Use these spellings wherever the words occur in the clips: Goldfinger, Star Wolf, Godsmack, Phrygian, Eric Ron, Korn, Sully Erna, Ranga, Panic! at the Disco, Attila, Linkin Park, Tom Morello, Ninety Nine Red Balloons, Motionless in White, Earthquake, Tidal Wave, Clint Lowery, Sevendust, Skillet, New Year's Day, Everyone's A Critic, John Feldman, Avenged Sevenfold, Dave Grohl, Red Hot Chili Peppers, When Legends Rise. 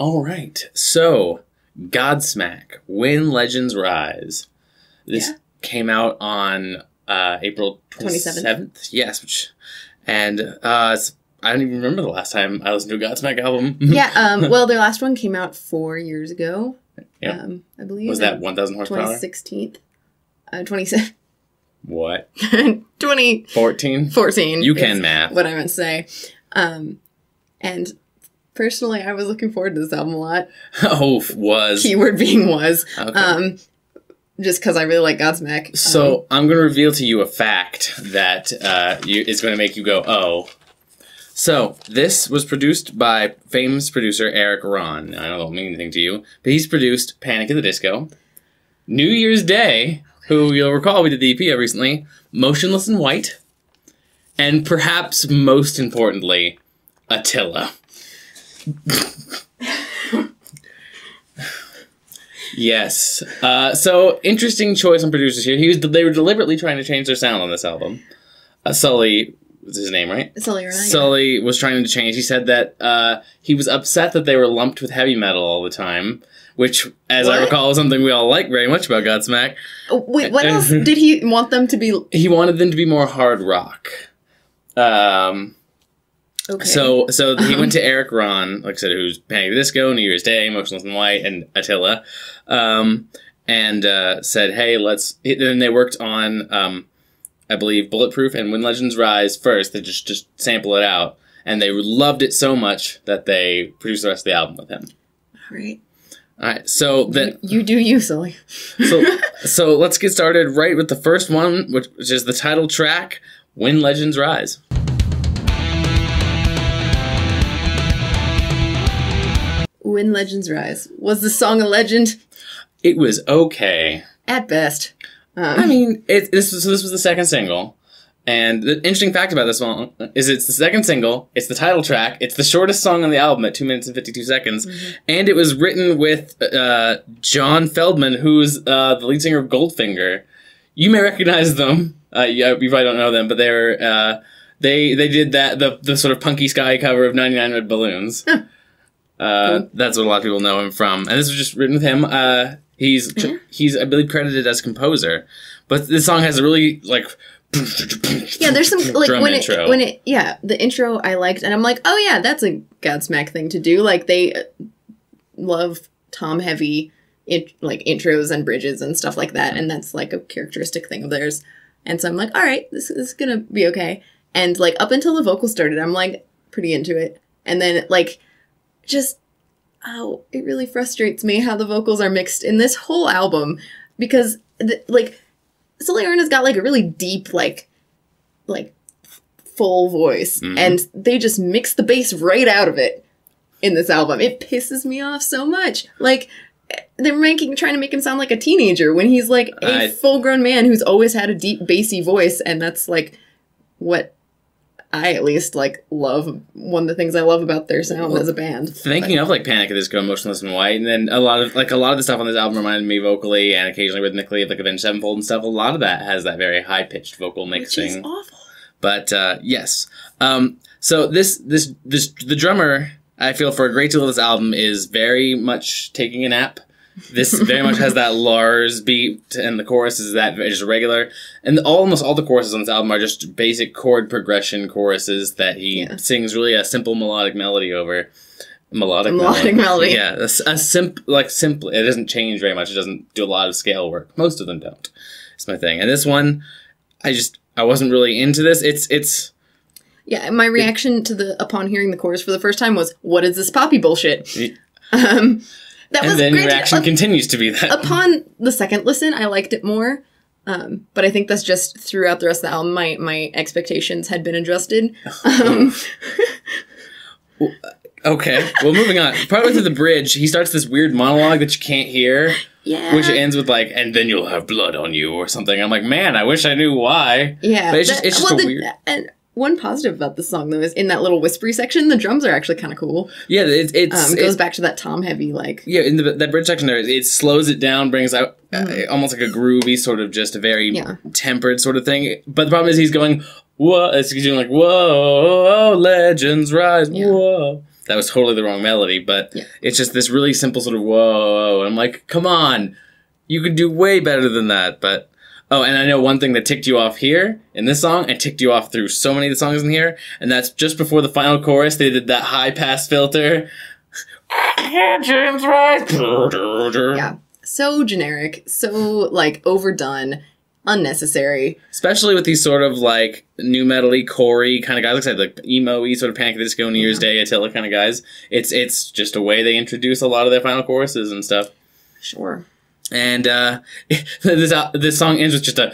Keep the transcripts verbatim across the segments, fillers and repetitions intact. All right. So, Godsmack, When Legends Rise. This yeah. came out on uh, April twenty-seventh. Yes. Which, and uh, it's, I don't even remember the last time I listened to a Godsmack album. yeah. Um, well, their last one came out four years ago, yep. um, I believe. Was that one thousand horsepower? twenty sixteen. Uh, twenty-seven. What? twenty. fourteen? fourteen. You can math. What I meant to say. Um, and personally, I was looking forward to this album a lot. Oh, was. Keyword being was. Okay. Um, just because I really like Godsmack. So um, I'm going to reveal to you a fact that uh, you, it's going to make you go, oh. So this was produced by famous producer Eric Ron. I don't mean anything to you, but he's produced Panic! At the Disco, New Year's Day, who you'll recall we did the E P recently, Motionless in White, and perhaps most importantly, Attila. Yes. Uh, so, interesting choice on producers here. He was, they were deliberately trying to change their sound on this album. Uh, Sully was his name, right? Sully, right. Sully was trying to change. He said that uh, he was upset that they were lumped with heavy metal all the time. Which, as what? I recall, is something we all like very much about Godsmack. Wait, what else did he want them to be? He wanted them to be more hard rock. Um, okay. So, so um. he went to Eric Ron, like I said, who's Panic! At the Disco, New Year's Day, Motionless in White, and Attila, um, and uh, said, "Hey, let's." Then they worked on, um, I believe, Bulletproof and When Legends Rise first. They just just sample it out, and they loved it so much that they produced the rest of the album with him. All right. All right, so then you, you do you, Sully. so, so let's get started right with the first one, which, which is the title track, "When Legends Rise." When Legends Rise. Was the song a legend? It was okay at best. Um, I mean, it, this was, so this was the second single, and the interesting fact about this song is it's the second single, it's the title track, it's the shortest song on the album at two minutes and fifty-two seconds, mm-hmm. and it was written with uh, John Feldman, who's uh, the lead singer of Goldfinger. You may recognize them. Uh, you, you probably don't know them, but they were, uh, they they did that the, the sort of Punky Sky cover of Ninety Nine Red Balloons. Huh. Uh, cool. That's what a lot of people know him from. And this was just written with him. Uh, he's, mm-hmm. he's, I believe, credited as composer. But this song has a really, like... yeah, there's some like when it, when it yeah the intro I liked, and I'm like, oh yeah, that's a Godsmack thing to do. Like they love tom heavy in, like intros and bridges and stuff like that, and that's like a characteristic thing of theirs. And so I'm like, all right, this, this is gonna be okay. And like up until the vocals started, I'm like pretty into it, and then like just oh, it really frustrates me how the vocals are mixed in this whole album, because the, like. Sully Erna's got, like, a really deep, like, like full voice. Mm-hmm. And they just mix the bass right out of it in this album. It pisses me off so much. Like, they're making, trying to make him sound like a teenager when he's, like, a I... full-grown man who's always had a deep, bassy voice. And that's, like, what I, at least, like, love. One of the things I love about their sound well, as a band. Thinking but. of, like, Panic! At the Disco, Motionless in White, and then a lot of, like, a lot of the stuff on this album reminded me vocally and occasionally rhythmically of, like, Avenged Sevenfold and stuff. A lot of that has that very high-pitched vocal mixing. Which is awful. But, uh, yes. Um, so this, this, this, the drummer, I feel, for a great deal of this album is very much taking a nap. This very much has that Lars beat, and the chorus is that just regular. And almost all the choruses on this album are just basic chord progression choruses that he yeah. sings really a simple melodic melody over. Melodic, melodic melody. melody. Yeah, a, a simp, like simple. It doesn't change very much. It doesn't do a lot of scale work. Most of them don't. It's my thing. And this one, I just I wasn't really into this. It's it's. Yeah, my reaction it, to the upon hearing the chorus for the first time was, "What is this poppy bullshit?" It, um. That and was then your reaction up, continues to be that. Upon the second listen, I liked it more. Um, but I think that's just throughout the rest of the album, my, my expectations had been adjusted. Um. well, okay. Well, moving on. Partway through the bridge, he starts this weird monologue that you can't hear. Yeah. Which ends with like, and then you'll have blood on you or something. I'm like, man, I wish I knew why. Yeah. But it's that, just, it's just well, a the, weird... And, one positive about this song, though, is in that little whispery section, the drums are actually kind of cool. Yeah, it it's, um, goes it, back to that tom heavy, like... Yeah, in the, that bridge section there, it slows it down, brings out mm. uh, almost like a groovy sort of just a very yeah. tempered sort of thing. But the problem is he's going, whoa, it's doing like, whoa, legends rise, yeah. whoa. that was totally the wrong melody, but yeah. It's just this really simple sort of whoa, and I'm like, come on, you could do way better than that. But oh, and I know one thing that ticked you off here in this song, and ticked you off through so many of the songs in here, and that's just before the final chorus, they did that high pass filter. James Rice. Yeah, so generic, so like overdone, unnecessary. Especially with these sort of like new metal-y, core-y kind of guys, like the like, emo-y sort of Panic! At the Disco, New Year's yeah. Day, Attila kind of guys. It's it's just a way they introduce a lot of their final choruses and stuff. Sure. And uh, this uh, this song ends with just a.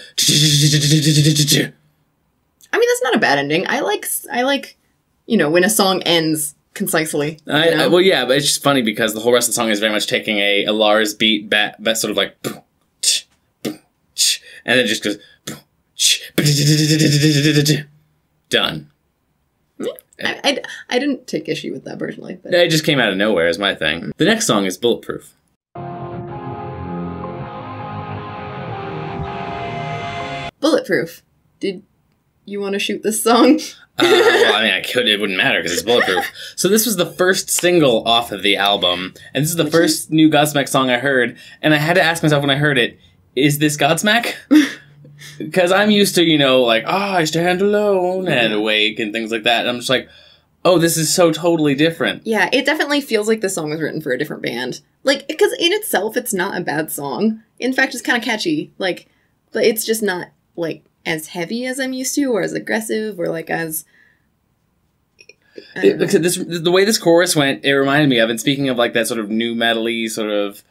I mean, that's not a bad ending. I like I like, you know, when a song ends concisely. I, I, well, yeah, but it's just funny because the whole rest of the song is very much taking a, a Lars beat, bat, bat, sort of like. And it just goes, done. I, I, I didn't take issue with that personally. But. It just came out of nowhere is my thing. The next song is Bulletproof. Bulletproof. Did you want to shoot this song? uh, well, I mean, I could. It wouldn't matter because it's Bulletproof. So this was the first single off of the album. And this is the Which first is? new Godsmack song I heard. And I had to ask myself when I heard it, is this Godsmack? Because I'm used to, you know, like, ah, oh, I stand alone and awake and things like that. And I'm just like, oh, this is so totally different. Yeah, it definitely feels like the song was written for a different band. Like, because in itself, it's not a bad song. In fact, it's kind of catchy. Like, but it's just not, like, as heavy as I'm used to or as aggressive or, like, as... It, this, the way this chorus went, it reminded me of, and speaking of, like, that sort of new metal-y sort of...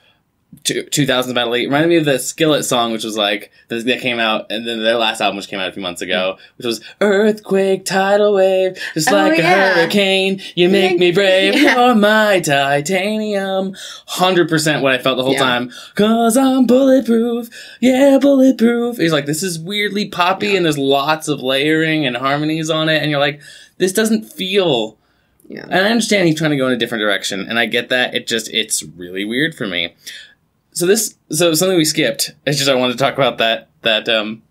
two thousands metal, it reminded me of the Skillet song, which was like, that came out, and then their last album, which came out a few months ago, which was Earthquake, Tidal Wave, just oh, like yeah. a hurricane, you make me brave, yeah. you're my titanium. one hundred percent what I felt the whole yeah. time. Cause I'm bulletproof, yeah, bulletproof. He's like, this is weirdly poppy, yeah. and there's lots of layering and harmonies on it, and you're like, this doesn't feel... Yeah. And I understand he's trying to go in a different direction, and I get that, it just, it's really weird for me. So this, so something we skipped. It's just I wanted to talk about that that um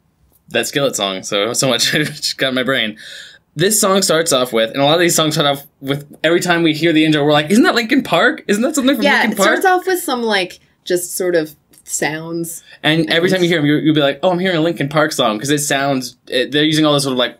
that Skillet song. So so much it just got in my brain. This song starts off with, and a lot of these songs start off with. Every time we hear the intro, we're like, "Isn't that Linkin Park? Isn't that something from yeah, Linkin Park?" Yeah, it starts off with some like just sort of sounds. And, and every time you hear them, you'll be like, "Oh, I'm hearing a Linkin Park song," because it sounds. It, they're using all this sort of like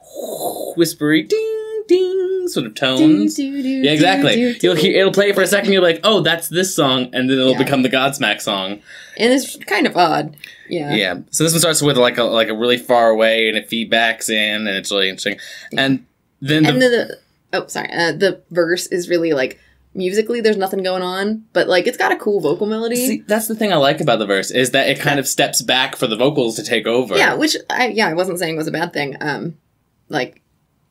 whispery ding ding sort of tones. Do, do, do, yeah, exactly. Do, do, do. You'll hear it'll play for a second. You're like, "Oh, that's this song," and then it'll yeah. become the Godsmack song. And it's kind of odd. Yeah. Yeah. So this one starts with like a like a really far away, and it feedbacks in, and it's really interesting. And then the, and the, the oh sorry, uh, the verse is really like musically there's nothing going on, but like it's got a cool vocal melody. See, that's the thing I like about the verse is that it kind yeah. of steps back for the vocals to take over. Yeah, which I yeah I wasn't saying was a bad thing. Um, like,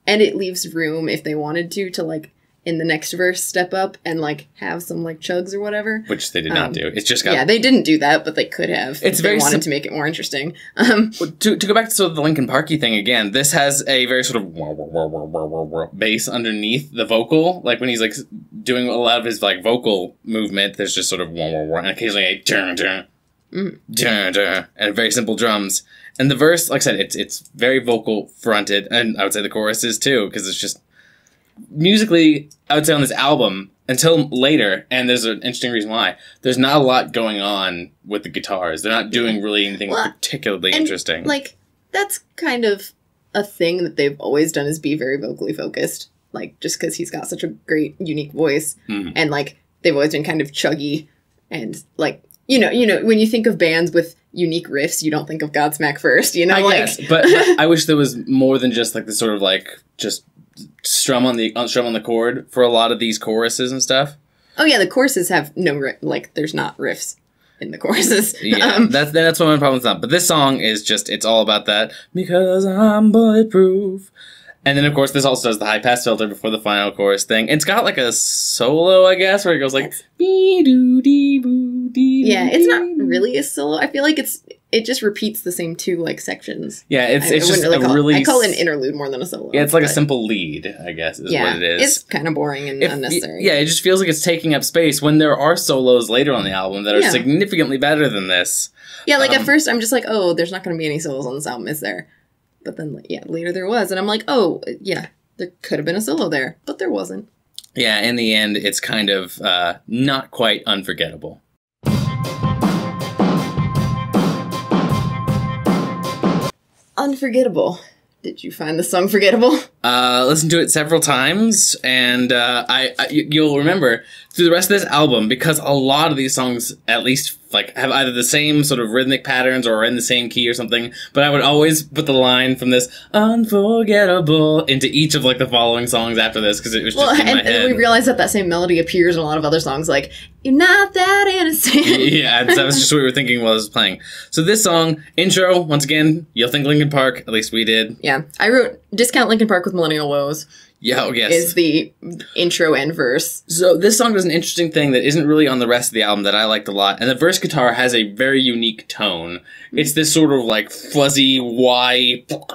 and it leaves room if they wanted to to like. in the next verse, step up and, like, have some, like, chugs or whatever. Which they did not um, do. It's just got... Yeah, they didn't do that, but they could have. It's very... They wanted to make it more interesting. Um, well, to, to go back to sort of the Linkin Park-y thing again, this has a very sort of... Wah, wah, wah, wah, wah, wah, wah, bass underneath the vocal. Like, when he's, like, doing a lot of his, like, vocal movement, there's just sort of... Wah, wah, wah, and occasionally a... Dun, dun, mm. dun, dun, and very simple drums. And the verse, like I said, it's, it's very vocal-fronted. And I would say the chorus is, too, because it's just... Musically, I would say on this album, until later, and there's an interesting reason why, there's not a lot going on with the guitars. They're not doing really anything well, particularly and, interesting. Like, that's kind of a thing that they've always done is be very vocally focused. Like, just because he's got such a great, unique voice. Mm-hmm. And, like, they've always been kind of chuggy. And, like, you know, you know, when you think of bands with... unique riffs, you don't think of Godsmack first, you know? I like, guess, but, but I wish there was more than just like the sort of like just strum on the strum on the chord for a lot of these choruses and stuff. Oh yeah, the choruses have no riff, like there's not riffs in the choruses. Yeah, um, that's that's one of my problems now. But this song is just it's all about that because I'm bulletproof. And then, of course, this also does the high-pass filter before the final chorus thing. It's got, like, a solo, I guess, where it goes, like, be-do-dee-boo-dee-boo. Yeah, it's not really a solo. I feel like it's it just repeats the same two, like, sections. Yeah, it's, it's just really a call, really... I call it an interlude more than a solo. Yeah, it's like a simple lead, I guess, is yeah, what it is. Yeah, it's kind of boring and if, unnecessary. Yeah, it just feels like it's taking up space when there are solos later on the album that are yeah. significantly better than this. Yeah, like, um, at first, I'm just like, oh, there's not going to be any solos on this album, is there? But then, yeah, later there was. And I'm like, oh, yeah, there could have been a solo there. But there wasn't. yeah, in the end, it's kind of uh, not quite unforgettable. Unforgettable. Did you find the song forgettable? Uh, listened to it several times, and uh, I, I you'll remember through the rest of this album, because a lot of these songs, at least, like, have either the same sort of rhythmic patterns or are in the same key or something. But I would always put the line from this "unforgettable" into each of like the following songs after this, because it was just well, in and, my head. And we realized that that same melody appears in a lot of other songs, like "You're Not That Innocent." Yeah, that was just what we were thinking while I was playing. So this song intro, once again, you'll think Linkin Park. At least we did. Yeah. I wrote Discount Linkin Park with Millennial Woes. Yeah, oh, yes. Is the intro and verse. So this song does an interesting thing that isn't really on the rest of the album that I liked a lot. And the verse guitar has a very unique tone. It's this sort of like fuzzy, why... No,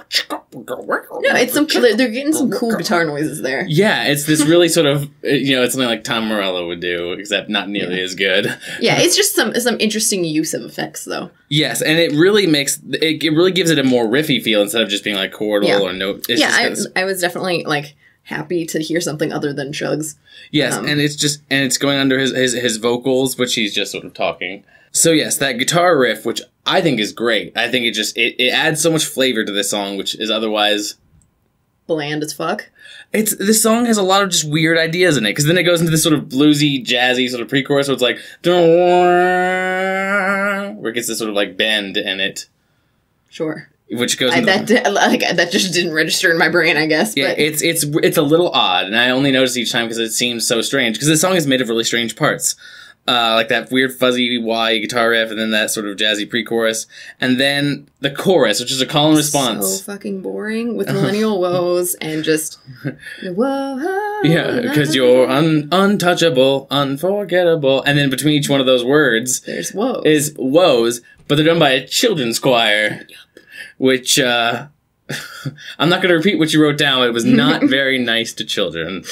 it's some, they're getting some cool guitar noises there. Yeah, it's this really sort of, you know, it's something like Tom Morello would do, except not nearly yeah. as good. Yeah, it's just some some interesting use of effects, though. Yes, and it really makes, it, it really gives it a more riffy feel instead of just being like chordal yeah. or note. It's yeah, I, I was definitely like... happy to hear something other than chugs. Yes, um, and it's just and it's going under his, his his vocals, which he's just sort of talking. So yes, that guitar riff, which I think is great. I think it just it, it adds so much flavor to this song, which is otherwise bland as fuck. It's this song has a lot of just weird ideas in it, because then it goes into this sort of bluesy, jazzy sort of pre-chorus where it's like where it gets this sort of like bend in it. Sure. Which goes I, that did, like that just didn't register in my brain, I guess. Yeah, but. it's it's it's a little odd, and I only notice each time because it seems so strange. Because this song is made of really strange parts, uh, like that weird fuzzy wah guitar riff, and then that sort of jazzy pre-chorus, and then the chorus, which is a call and response. So fucking boring with Millennial Woes and just whoa. Yeah, because you're un untouchable, unforgettable, and then between each one of those words, there's woes. Is woes, but they're done by a children's choir. Yeah. Which, uh, I'm not going to repeat what you wrote down. It was not very nice to children.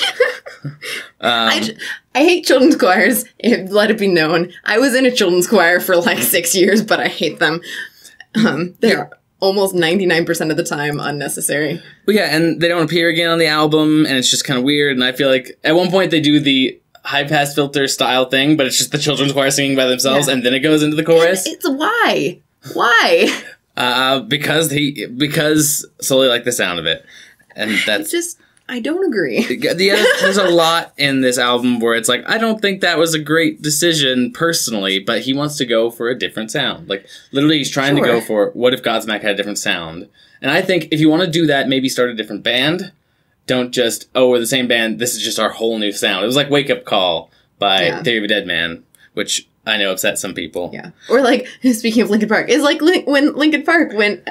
um, I, I hate children's choirs. It, let it be known. I was in a children's choir for like six years, but I hate them. Um, they're almost ninety-nine percent of the time unnecessary. Well, yeah, and they don't appear again on the album, and it's just kind of weird. And I feel like at one point they do the high-pass filter style thing, but it's just the children's choir singing by themselves, yeah. and then it goes into the chorus. And it's why? Why? Uh, because he, because solely like the sound of it. And that's just, I don't agree. The other, there's a lot in this album where it's like, I don't think that was a great decision personally, but he wants to go for a different sound. Like literally he's trying sure. to go for, what if Godsmack had a different sound? And I think if you want to do that, maybe start a different band. Don't just, oh, we're the same band. This is just our whole new sound. It was like Wake Up Call by yeah. Theory of a Deadman, which I know upset some people. Yeah. Or like, speaking of Linkin Park, is like Lin when Linkin Park went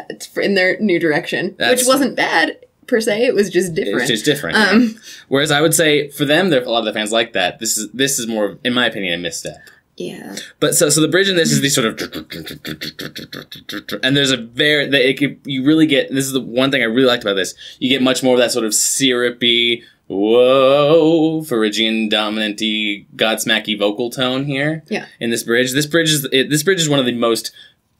in their new direction, That's, which wasn't bad per se. It was just different. It's just different. Um, yeah. Whereas I would say for them, there a lot of the fans like that. This is this is more, in my opinion, a misstep. Yeah. But so so the bridge in this is the sort of and there's a very that it could, you really get this is the one thing I really liked about this. You get much more of that sort of syrupy. Whoa, Phrygian dominant-y, Godsmacky vocal tone here. Yeah. In this bridge, this bridge is it, this bridge is one of the most,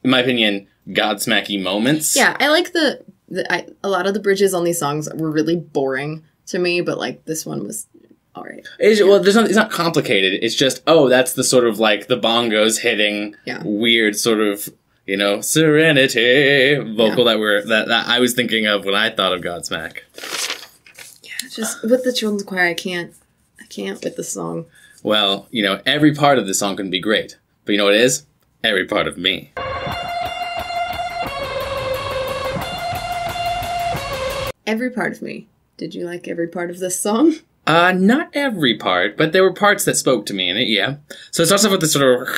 in my opinion, Godsmacky moments. Yeah, I like the, the I, a lot of the bridges on these songs were really boring to me, but like this one was all right. It's, yeah. Well, there's not, it's not complicated. It's just oh, that's the sort of like the bongos hitting yeah. weird sort of. You know, serenity vocal yeah. that we're that, that I was thinking of when I thought of Godsmack. Just with the children's choir, I can't. I can't with the song. Well, you know, every part of the song can be great. But you know what it is? Every part of me. Every part of me. Did you like every part of this song? Uh, not every part, but there were parts that spoke to me in it, yeah. So it starts off with this sort of...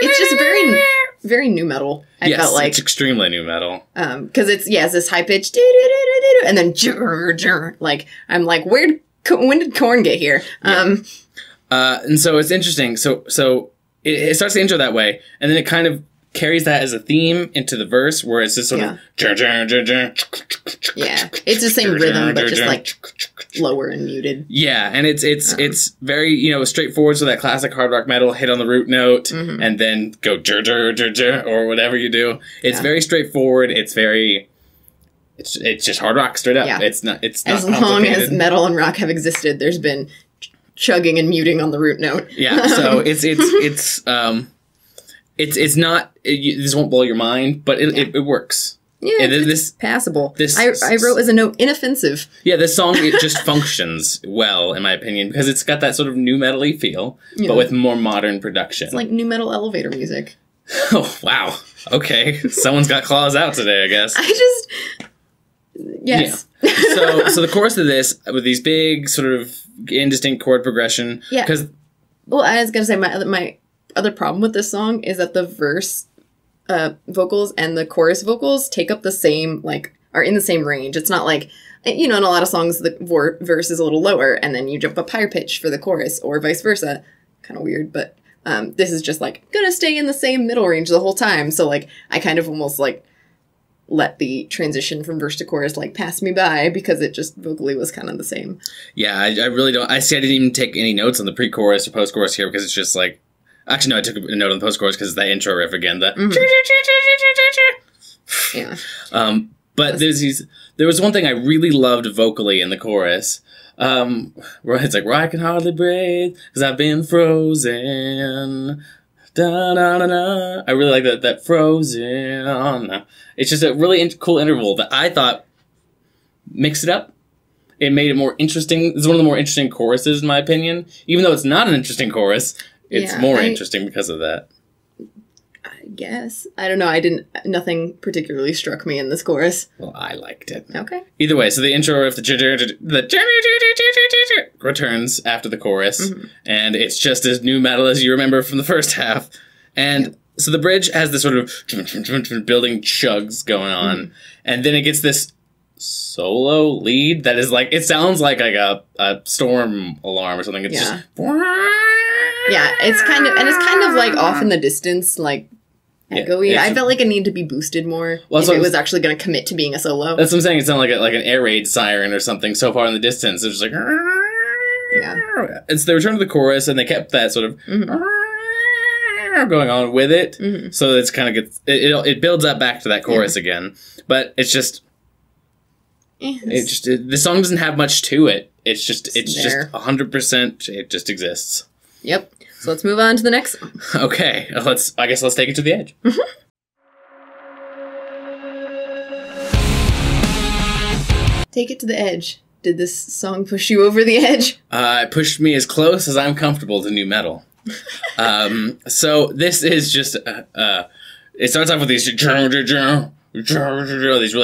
It's just very... Very new metal, I yes, felt like. It's extremely new metal. Um, because it's, yeah, it's this high-pitched, doo-doo-doo-doo-doo, and then, jur, jur, like, I'm like, where'd, when did Korn get here? Um, yeah. uh, and so it's interesting. So, so it, it starts the intro that way, and then it kind of carries that as a theme into the verse, where it's just sort yeah. of, jur, jur, jur, jur. Yeah, it's the same rhythm, but just, like, lower and muted. Yeah, and it's it's um, it's very, you know, straightforward, so that classic hard rock metal hit on the root note, mm-hmm. and then go, jur, jur, jur, jur, or whatever you do. It's yeah. very straightforward. It's very, It's it's just hard rock straight up. Yeah. It's not it's not complicated. As long as metal and rock have existed, there's been ch chugging and muting on the root note. Yeah, so it's it's it's um it's it's not it, this won't blow your mind, but it yeah. it, it works. Yeah, and it's this, passable. This I I wrote as a note, inoffensive. Yeah, this song it just functions well, in my opinion, because it's got that sort of new metal-y feel, yeah. but with more modern production. It's like new metal elevator music. Oh wow! Okay, someone's got claws out today, I guess. I just. Yes. Yeah. So, so the chorus of this with these big sort of indistinct chord progression. Yeah. Because, well, I was gonna say my my other problem with this song is that the verse uh, vocals and the chorus vocals take up the same like are in the same range. It's not like you know in a lot of songs the verse is a little lower and then you jump up higher pitch for the chorus or vice versa. Kind of weird, but um, this is just like gonna stay in the same middle range the whole time. So like I kind of almost like. Let the transition from verse to chorus like pass me by because it just vocally was kind of the same. Yeah, I, I really don't. I see. I didn't even take any notes on the pre-chorus or post-chorus here because it's just like. Actually, no, I took a note on the post-chorus because it's that intro riff again. That. Mm-hmm. yeah. Um, but there's these. There was one thing I really loved vocally in the chorus. Um, where it's like, well, I can hardly breathe because I've been frozen. Da, da, da, da. I really like that that frozen. It's just a really in cool interval that I thought mixed it up. It made it more interesting. It's one of the more interesting choruses in my opinion. Even though it's not an interesting chorus, it's yeah, more I, interesting because of that. I guess. I don't know. I didn't. Nothing particularly struck me in this chorus. Well, I liked it. Okay. Either way, so the intro of the the returns after the chorus, mm-hmm. and it's just as new metal as you remember from the first half, and. Yep. So the bridge has this sort of building chugs going on, mm-hmm. and then it gets this solo lead that is like, it sounds like like a, a storm alarm or something. It's yeah. just... Yeah, it's kind of, and it's kind of like off in the distance, like echoey. Yeah, I felt like it needed to be boosted more well, if it was actually going to commit to being a solo. That's what I'm saying. It sounded like, a, like an air raid siren or something so far in the distance. It's just like... Yeah. It's the return to the chorus, and they kept that sort of... Mm-hmm. going on with it, mm-hmm. so it's kind of gets it, it. It builds up back to that chorus yeah. again, but it's just, yes. it just it, the song doesn't have much to it. It's just, it's, it's just a hundred percent. It just exists. Yep. So let's move on to the next one. Okay, let's. I guess let's take it to the edge. Mm-hmm. Take it to the edge. Did this song push you over the edge? Uh, it pushed me as close as I'm comfortable to new metal. um, so this is just, uh, uh, it starts off with these, these really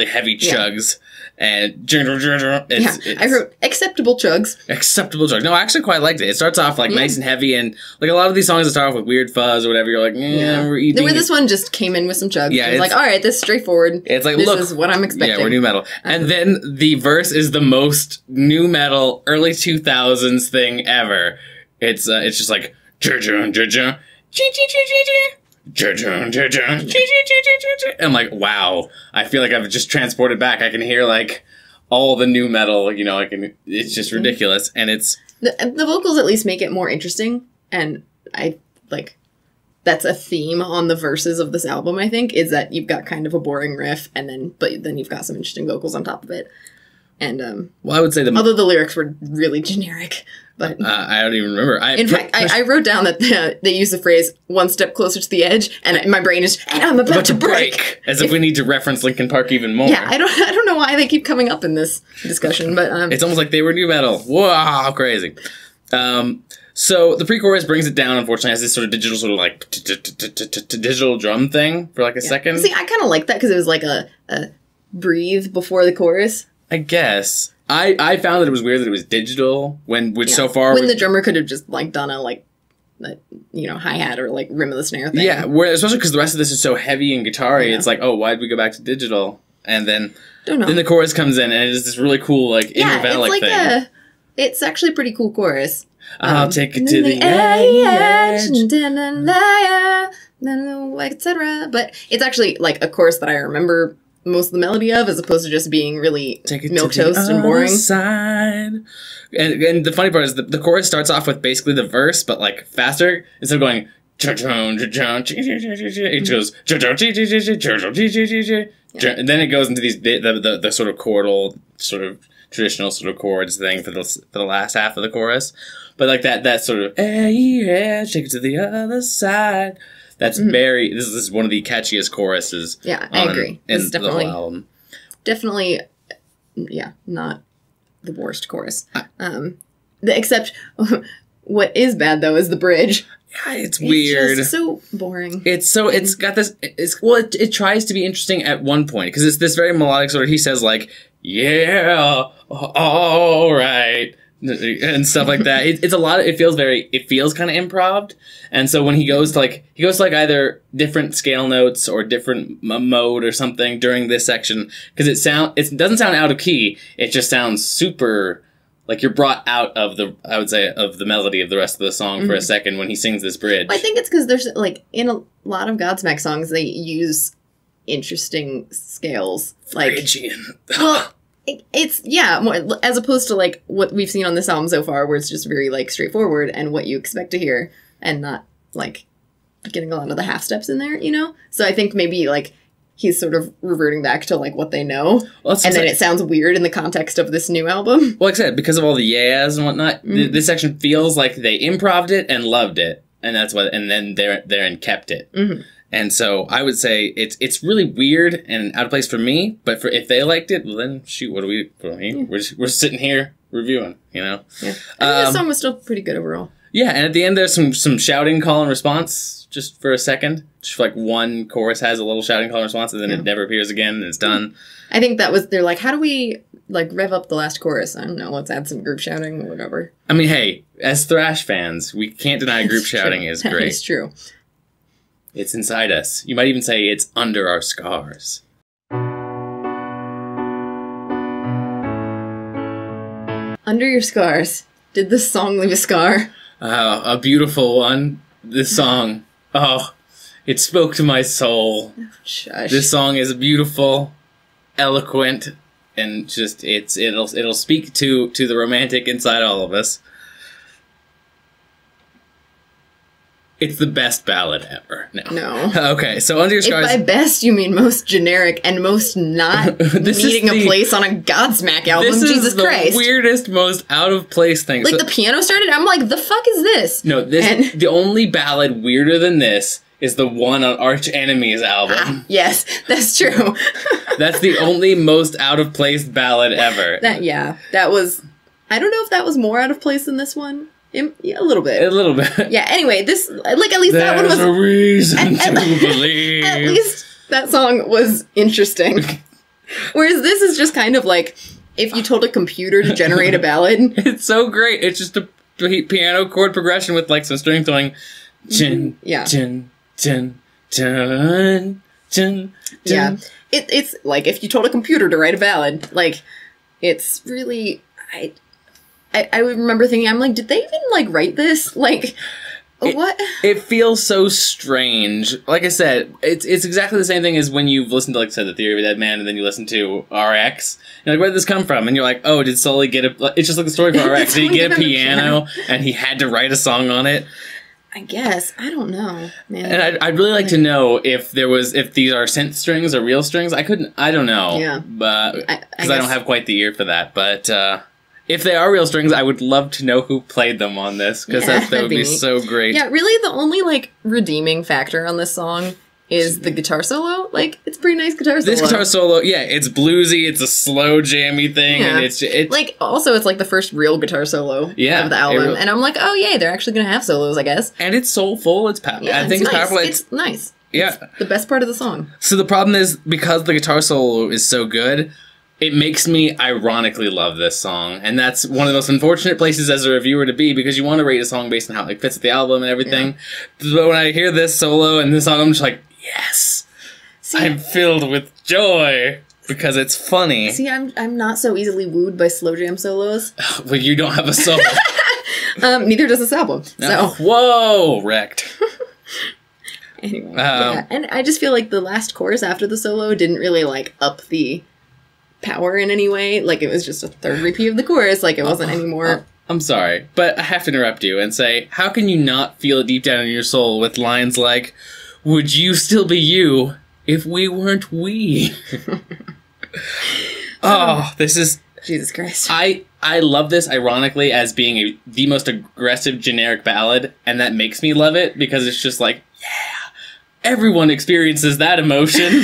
heavy chugs, yeah. and it's, yeah, it's I wrote acceptable chugs. Acceptable chugs. No, I actually quite liked it. It starts off like mm. nice and heavy, and like a lot of these songs that start off with weird fuzz or whatever, you're like, mm, yeah, we're eating. The way this one just came in with some chugs. Yeah, it's like, all right, this is straightforward. It's like, this look, is what I'm expecting. Yeah, we're new metal. And then the verse is the most new metal, early two thousands thing ever. It's, uh, it's just like, I'm like, wow, I feel like I've just transported back. I can hear like all the new metal, you know, I can, it's just ridiculous. And it's the, the vocals at least make it more interesting, and I like that's a theme on the verses of this album, I think, is that you've got kind of a boring riff and then but then you've got some interesting vocals on top of it. And um well, I would say the although the lyrics were really generic. But uh, I don't even remember. I, in fact, I, I wrote down that the, they use the phrase "one step closer to the edge," and I, my brain is, and I'm about, about to break. break. As if, if we need to reference Linkin Park even more. Yeah, I don't, I don't know why they keep coming up in this discussion, but um, it's almost like they were new metal. Wow, crazy. Um, so the pre-chorus brings it down. Unfortunately, it has this sort of digital, sort of like digital drum thing for like a yeah. second. See, I kind of like that because it was like a, a breathe before the chorus. I guess. I, I found that it was weird that it was digital when which yeah. so far when the drummer could have just like done a like a, you know hi hat or like rim of the snare thing. Yeah, where, especially because the rest of this is so heavy and guitar-y. It's like, oh, why did we go back to digital? And then Don't know. then the chorus comes in and it's this really cool like yeah, inner like thing. A, it's actually a pretty cool chorus. I'll um, take it to the, the edge, edge. Then and liar, then et cetera. But it's actually like a chorus that I remember. Most of the melody of, as opposed to just being really milquetoast and boring. Side. And and the funny part is the, the chorus starts off with basically the verse, but like faster. Instead of going, it goes, Yeah. And then it goes into these the, the the sort of chordal, sort of traditional sort of chords thing for the for the last half of the chorus, but like that that sort of eh, yeah, shake it to the other side. That's mm-hmm. very. This is one of the catchiest choruses. Yeah, I agree. In it's definitely the whole album. Definitely, yeah, not the worst chorus. I, um, the, except what is bad though is the bridge. Yeah, it's weird. It's just so boring. It's so and it's got this. It's well, it, it tries to be interesting at one point because it's this very melodic sort of. He says like, "Yeah, all right," and stuff like that. It, it's a lot. Of, it feels very. It feels kind of improv. And so when he goes to like he goes to like either different scale notes or different m mode or something during this section because it sound it doesn't sound out of key. It just sounds super. Like you're brought out of the, I would say, of the melody of the rest of the song mm-hmm. for a second when he sings this bridge. Well, I think it's because there's like in a lot of Godsmack songs they use interesting scales, like Phrygian. Well, it, it's yeah, more, as opposed to like what we've seen on this album so far, where it's just very like straightforward and what you expect to hear, and not like getting a lot of the half steps in there, you know. So I think maybe like. He's sort of reverting back to, like, what they know. Well, and then it sounds weird in the context of this new album. Well, like I said, because of all the yeahs and whatnot, mm-hmm. th this section feels like they improv'd it and loved it. And that's what, and then they're, therein kept it. Mm-hmm. And so I would say it's it's really weird and out of place for me, but for if they liked it, well, then, shoot, what do we, what do we yeah. we're, just, we're sitting here reviewing, you know? Yeah. I think um, this song was still pretty good overall. Yeah, and at the end there's some, some shouting call and response, just for a second. Just like one chorus has a little shouting call and response, and then yeah. it never appears again, and it's done. I think that was, they're like, how do we, like, rev up the last chorus? I don't know, let's add some group shouting or whatever. I mean, hey, as thrash fans, we can't deny group shouting true. is that great. It's true. It's inside us. You might even say it's under our scars. Under your scars. Did this song leave a scar? Uh, a beautiful one. This song, oh, it spoke to my soul. Oh, shush. This song is beautiful, eloquent, and just it's it'll it'll speak to to the romantic inside all of us. It's the best ballad ever. No. No. Okay, so Under Your Scars. If by best you mean most generic and most not needing the, a place on a Godsmack album, this Jesus is the Christ. Weirdest, most out of place thing. Like so, the piano started, I'm like, the fuck is this? No, this and, the only ballad weirder than this is the one on Arch Enemy's album. Ah, yes, that's true. That's the only most out of place ballad ever. That yeah, that was. I don't know if that was more out of place than this one. Yeah, a little bit. A little bit. Yeah, anyway, this, like, at least There's that one was... There's a reason at, at, to believe. At least that song was interesting. Whereas this is just kind of like, if you told a computer to generate a ballad. It's so great. It's just a piano chord progression with, like, some strings going... Chin, yeah. Chin, chin, chin, chin, yeah. It, it's, like, if you told a computer to write a ballad, like, it's really... I, I, I would remember thinking, I'm like, did they even, like, write this? Like, it, what? It feels so strange. Like I said, it's it's exactly the same thing as when you've listened to, like I said, The Theory of a Deadman, and then you listen to R X. You're like, where did this come from? And you're like, oh, did Sully get a... It's just like the story for R X. Did he get a piano, and he had to write a song on it? I guess. I don't know, man. And I'd, I'd really like, like to know if there was, if these are synth strings or real strings. I couldn't, I don't know. Yeah. But, because I, I, I don't have quite the ear for that, but... uh If they are real strings, I would love to know who played them on this, because yeah, that, that would be, be so great. Yeah, really the only, like, redeeming factor on this song is the guitar solo. Like, it's a pretty nice guitar solo. This guitar solo, yeah, it's bluesy, it's a slow, jammy thing, yeah. and it's, it's... Like, also, it's, like, the first real guitar solo yeah, of the album, really... and I'm like, oh, yay, they're actually going to have solos, I guess. And it's soulful, it's powerful. Yeah, I think it's, it's nice. powerful. It's, it's nice. Yeah. It's the best part of the song. So the problem is, because the guitar solo is so good... It makes me ironically love this song, and that's one of the most unfortunate places as a reviewer to be, because you want to rate a song based on how it fits the album and everything. Yeah. But when I hear this solo and this song, I'm just like, yes! See, I'm filled with joy, because it's funny. See, I'm, I'm not so easily wooed by slow jam solos. Well, you don't have a solo. um, neither does this album. No. So. Whoa! Wrecked. Anyway, um, yeah. And I just feel like the last chorus after the solo didn't really, like, up the... power in any way. Like, it was just a third repeat of the chorus. Like, it wasn't any more. I'm sorry, but I have to interrupt you and say, how can you not feel deep down in your soul with lines like, would you still be you If we weren't we. Oh, this is... Jesus Christ. I, I love this, ironically, as being a, the most aggressive generic ballad, and that makes me love it, because it's just like, yeah, everyone experiences that emotion.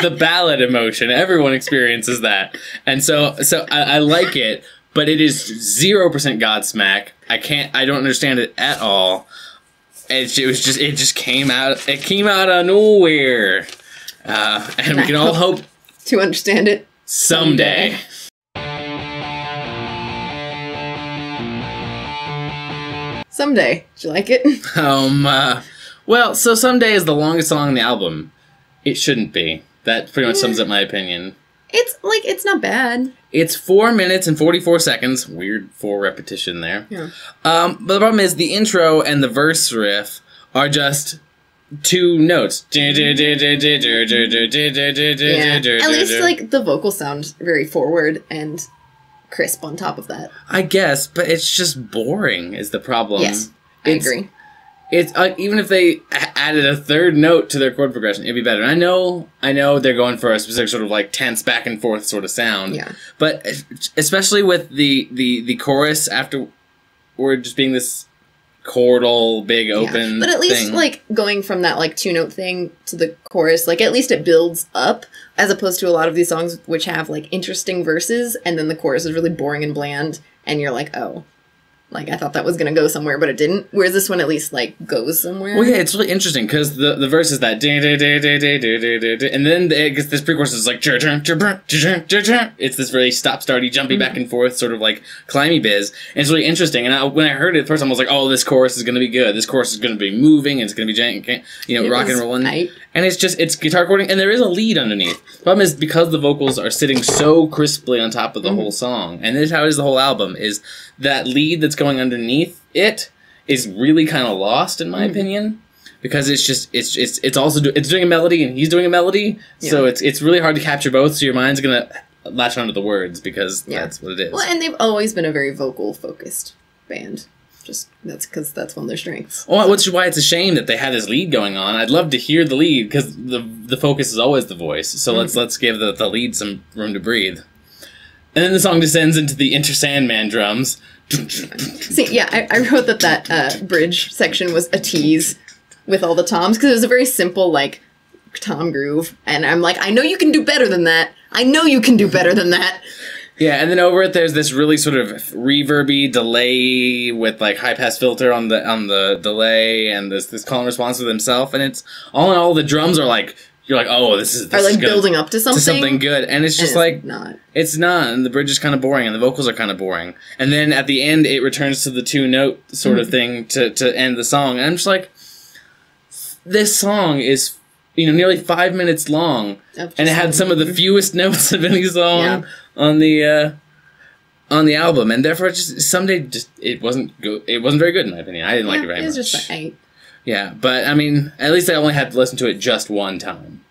The ballad emotion. Everyone experiences that. And so so I, I like it, but it is zero percent Godsmack. I can't... I don't understand it at all. It, it was just... It just came out... It came out of nowhere. Uh, and we can all hope... to understand it. Someday. someday. Someday. Did you like it? Um, uh, well, so Someday is the longest song on the album. It shouldn't be. That pretty much yeah. sums up my opinion. It's, like, it's not bad. It's four minutes and forty-four seconds. Weird four repetition there. Yeah. Um, but the problem is the intro and the verse riff are just two notes. Yeah. At least, like, the vocal sound very forward and... crisp on top of that. I guess, but it's just boring is the problem. Yes, I it's, agree. It's uh, even if they added a third note to their chord progression, it'd be better. And I know, I know they're going for a specific sort of like tense back and forth sort of sound. Yeah. But especially with the the the chorus after, we're just being this chordal big open. Yeah. But at least thing. Like going from that like two note thing to the chorus, like at least it builds up. As opposed to a lot of these songs which have, like, interesting verses, and then the chorus is really boring and bland, and you're like, oh. Like, I thought that was going to go somewhere, but it didn't. Whereas this one at least, like, goes somewhere. Well, yeah, it's really interesting, because the, the verse is that... And then it gets this pre-chorus is like... It's this really stop-starty, jumpy, mm-hmm. back-and-forth, sort of, like, climby biz. And it's really interesting. And I, when I heard it the first time, I was like, oh, this chorus is going to be good. This chorus is going to be moving, and it's going to be, jank, you know, it rock and rolling. Tight. And it's just, it's guitar recording, and there is a lead underneath. The problem is, because the vocals are sitting so crisply on top of the mm-hmm. whole song, and this is how it is the whole album, is that lead that's going underneath it is really kind of lost, in my mm-hmm. opinion, because it's just, it's it's it's also, do, it's doing a melody, and he's doing a melody, yeah. so it's it's really hard to capture both, so your mind's going to latch onto the words, because yeah. that's what it is. Well, and they've always been a very vocal-focused band. Just that's because that's one of their strengths. Oh, which is why it's a shame that they had this lead going on. I'd love to hear the lead because the the focus is always the voice. So mm-hmm. let's let's give the, the lead some room to breathe. And then the song descends into the Inter Sandman drums. See, yeah, I, I wrote that that uh, bridge section was a tease with all the toms because it was a very simple like tom groove, and I'm like, I know you can do better than that. I know you can do better than that. Yeah, and then over it, there's this really sort of reverby delay with like high pass filter on the on the delay, and this this call and response with himself, and it's all in all the drums are like you're like oh this is this are like is building up to something to something good, and it's just and like it's not it's not, and the bridge is kind of boring, and the vocals are kind of boring, and then at the end it returns to the two note sort mm-hmm. of thing to to end the song, and I'm just like this song is. You know, nearly five minutes long, and it had some of the fewest notes of any song yeah. on the uh, on the album, and therefore, it just Someday just it wasn't go it wasn't very good in my opinion. I didn't yeah, like it very it was much. Just like, yeah, but I mean, at least I only had to listen to it just one time.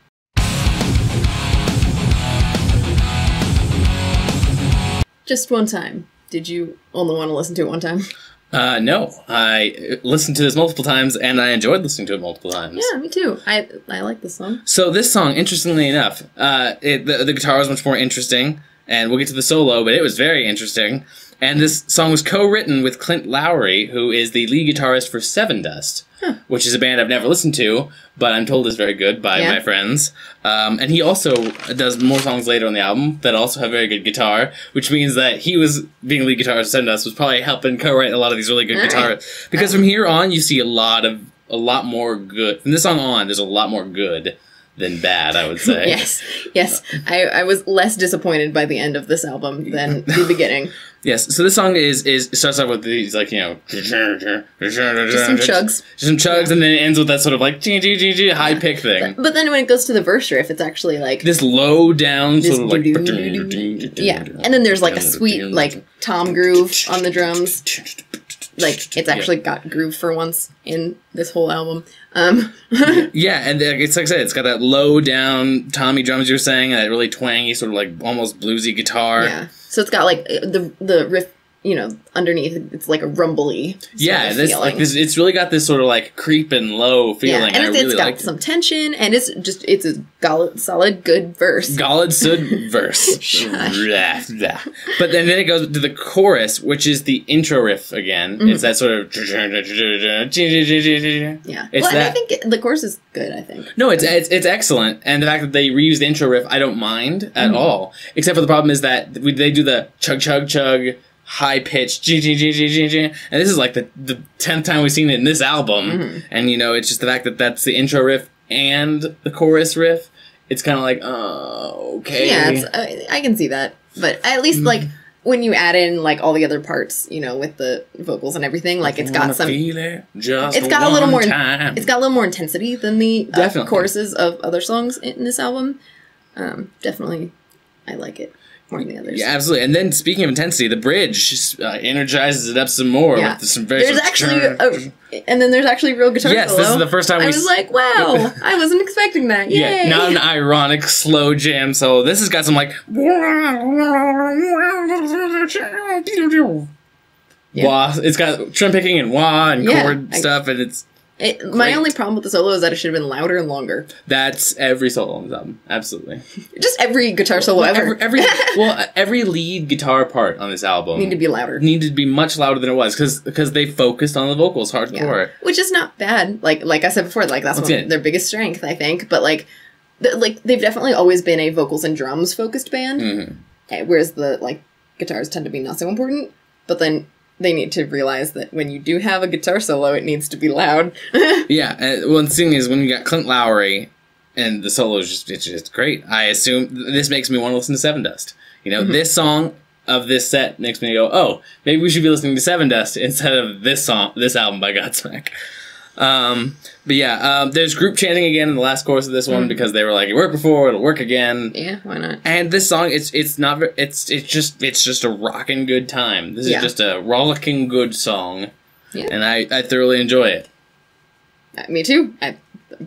Just one time. Did you only want to listen to it one time? Uh, no, I listened to this multiple times, and I enjoyed listening to it multiple times. Yeah, me too. I I like this song. So this song, interestingly enough, uh, it, the, the guitar was much more interesting, and we'll get to the solo, but it was very interesting. And this song was co-written with Clint Lowery, who is the lead guitarist for Sevendust, huh. which is a band I've never listened to, but I'm told is very good by yeah. my friends. Um, and he also does more songs later on the album that also have very good guitar, which means that he was, being lead guitarist for Sevendust, was probably helping co-write a lot of these really good All guitar. Right. Because from here on, you see a lot of, a lot more good. From this song on, there's a lot more good than bad, I would say. Yes, yes. I, I was less disappointed by the end of this album than the beginning. Yes, so this song is is starts off with these, like, you know... Just some chugs. Just some chugs, yeah. and then it ends with that sort of, like, high-pick yeah. thing. But, but then when it goes to the verse riff, it's actually, like... This low-down sort of, like... Yeah, and then there's, like, a sweet, like, tom groove on the drums. Like, it's actually yeah. got groove for once in this whole album. Um. yeah, and it's like I said, it's got that low down Tommy drums you were saying, that really twangy, sort of like almost bluesy guitar. Yeah. So it's got like the the riff you know, underneath it's like a rumbly. Yeah, this feeling. like this, it's really got this sort of like creep and low feeling. Yeah, and it's, I really it's got like some it. tension, and it's just it's a solid, solid good verse. Solid, good verse. But then, then it goes to the chorus, which is the intro riff again. Mm-hmm. It's that sort of yeah. It's well, that. And I think it, the chorus is good. I think no, it's, it's it's excellent, and the fact that they reuse the intro riff, I don't mind at mm-hmm. all. Except for the problem is that they do the chug chug chug. High pitched, and this is like the the tenth time we've seen it in this album, mm-hmm. and you know it's just the fact that that's the intro riff and the chorus riff. It's kind of like, oh, okay, yeah, it's, I, I can see that, but at least like when you add in like all the other parts, you know, with the vocals and everything, like it's got some, it, just it's got a little more, time. it's got a little more intensity than the uh, choruses of other songs in this album. Um, definitely, I like it. More than the others. Yeah, absolutely. And then speaking of intensity, the bridge just, uh, energizes it up some more. Yeah. With some very there's actually, a, and then there's actually real guitar yes, solo. Yes, this is the first time I we was like, wow, I wasn't expecting that. Yay. Yeah, not an ironic slow jam solo. This has got some like yeah. wah. It's got trim picking and wah and yeah, chord I, stuff, and it's. It, my only problem with the solo is that it should have been louder and longer. That's every solo on the album, absolutely. Just every guitar solo well, ever. Every, every well, every lead guitar part on this album needed to be louder. Needed to be much louder than it was because because they focused on the vocals hardcore, yeah. which is not bad. Like like I said before, like that's one of their biggest strength, I think. But like, th like they've definitely always been a vocals and drums focused band, mm-hmm. whereas the like guitars tend to be not so important. But then. They need to realize that when you do have a guitar solo, it needs to be loud. Yeah, and one thing is when you got Clint Lowery, and the solo is just, it's just great. I assume this makes me want to listen to Sevendust. You know, mm-hmm. this song of this set makes me go, oh, maybe we should be listening to Sevendust instead of this song, this album by Godsmack. Um, but yeah, um, there's group chanting again in the last chorus of this one mm-hmm. because they were like, it worked before, it'll work again. Yeah, why not? And this song, it's it's not it's it's just it's just a rocking good time. This yeah. is just a rollicking good song, yeah. and I I thoroughly enjoy it. Uh, me too. I,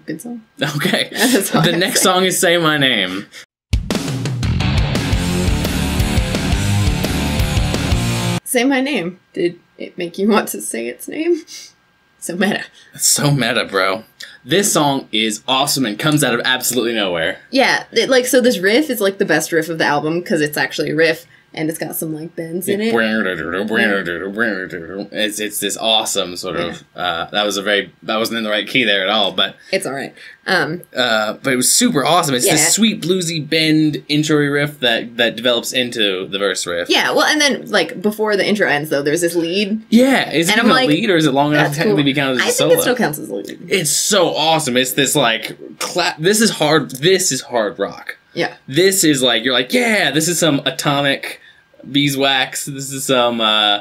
good song. Okay. That's all the I next say. song is "Say My Name." Say my name. Did it make you want to say its name? So meta. That's so meta, bro. This song is awesome and comes out of absolutely nowhere. Yeah, it, like so this riff is like the best riff of the album because it's actually a riff and it's got some like bends in it. It's it's this awesome sort of yeah. uh that was a very that wasn't in the right key there at all, but it's all right. Um uh but it was super awesome. It's yeah. this sweet bluesy bend intro riff that that develops into the verse riff. Yeah, well and then like before the intro ends though, there's this lead. Yeah, is it even a like, lead or is it long enough to technically cool. be counted as a I think solo? It still counts as a lead. It's so awesome. It's this like clap this is hard this is hard rock. Yeah. This is like you're like, yeah, this is some atomic beeswax. This is some uh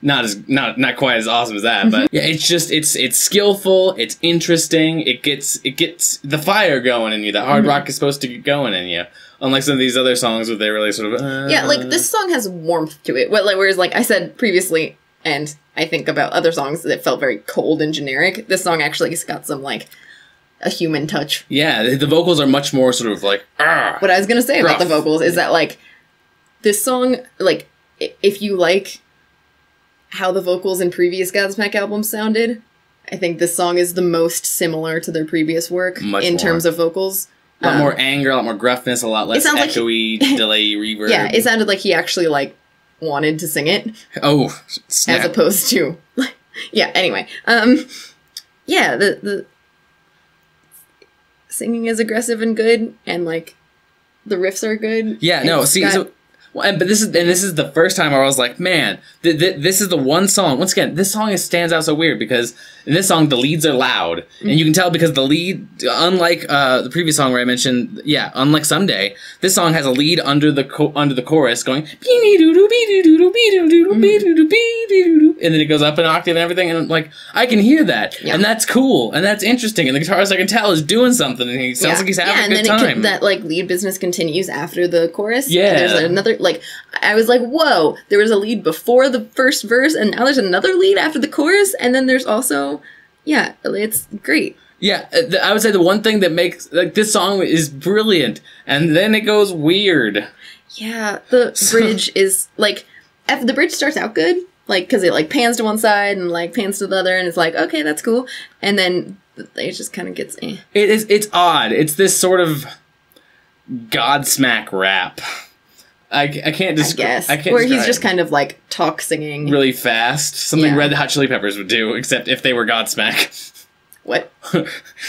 not as not not quite as awesome as that, but yeah, it's just it's it's skillful, it's interesting, it gets it gets the fire going in you. The hard mm-hmm. rock is supposed to get going in you. Unlike some of these other songs where they really sort of uh, yeah, like this song has warmth to it. Whereas like I said previously and I think about other songs that felt very cold and generic, this song actually has got some like a human touch. Yeah, the vocals are much more sort of like argh, what I was gonna say rough. about the vocals is that like this song, like, if you like how the vocals in previous Godsmack albums sounded, I think this song is the most similar to their previous work Much in more. terms of vocals. A lot um, more anger, a lot more gruffness, a lot less echoey, like he, delay, reverb. Yeah, it sounded like he actually, like, wanted to sing it. Oh, snap. As opposed to... yeah, anyway. Um, yeah, the, the singing is aggressive and good, and, like, the riffs are good. Yeah, no, see... Got, so Well, and, but this is and this is the first time where I was like, man, th th this is the one song. Once again, this song is, stands out so weird because in this song the leads are loud, mm-hmm. and you can tell because the lead, unlike uh, the previous song where I mentioned, yeah, unlike Someday, this song has a lead under the co under the chorus going, mm-hmm. and then it goes up an octave and everything, and I'm like, I can hear that, yeah. and that's cool, and that's interesting, and the guitarist I can tell is doing something, and he sounds yeah. like he's having yeah, a good time. Yeah, and then it can, that like lead business continues after the chorus. Yeah, and there's like, another. Like, I was like, whoa, there was a lead before the first verse, and now there's another lead after the chorus, and then there's also, yeah, it's great. Yeah, I would say the one thing that makes, like, this song is brilliant, and then it goes weird. Yeah, the bridge is, like, If the bridge starts out good, like, because it, like, pans to one side and, like, pans to the other, and it's like, okay, that's cool. And then it just kind of gets eh. It is, it's odd. It's this sort of Godsmack rap. I, I can't describe. I, I can't. Where he's just kind of like talk singing really fast, something yeah. Red Hot Chili Peppers would do, except if they were Godsmack. What?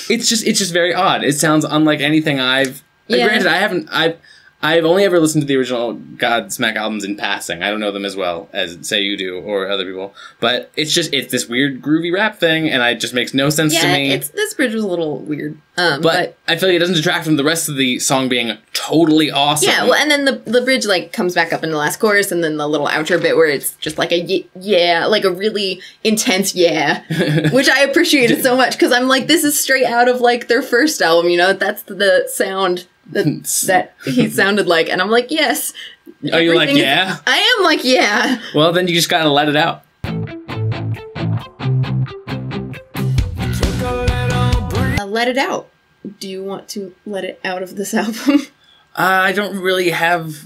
it's just it's just very odd. It sounds unlike anything I've. Yeah. Like, granted, I haven't. I've I've only ever listened to the original Godsmack albums in passing. I don't know them as well as say you do or other people. But it's just it's this weird groovy rap thing, and it just makes no sense yeah, to me. It's this bridge was a little weird. Um, but, but I feel like it doesn't detract from the rest of the song being totally awesome. Yeah, well, and then the the bridge like comes back up in the last chorus, and then the little outro bit where it's just like a yeah, like a really intense yeah, which I appreciated so much because I'm like, this is straight out of like their first album, you know? That's the sound that, that he sounded like, and I'm like, yes. Oh, you're like yeah? Is, I am like yeah. Well, then you just gotta let it out. Let it out. Do you want to let it out of this album? uh, I don't really have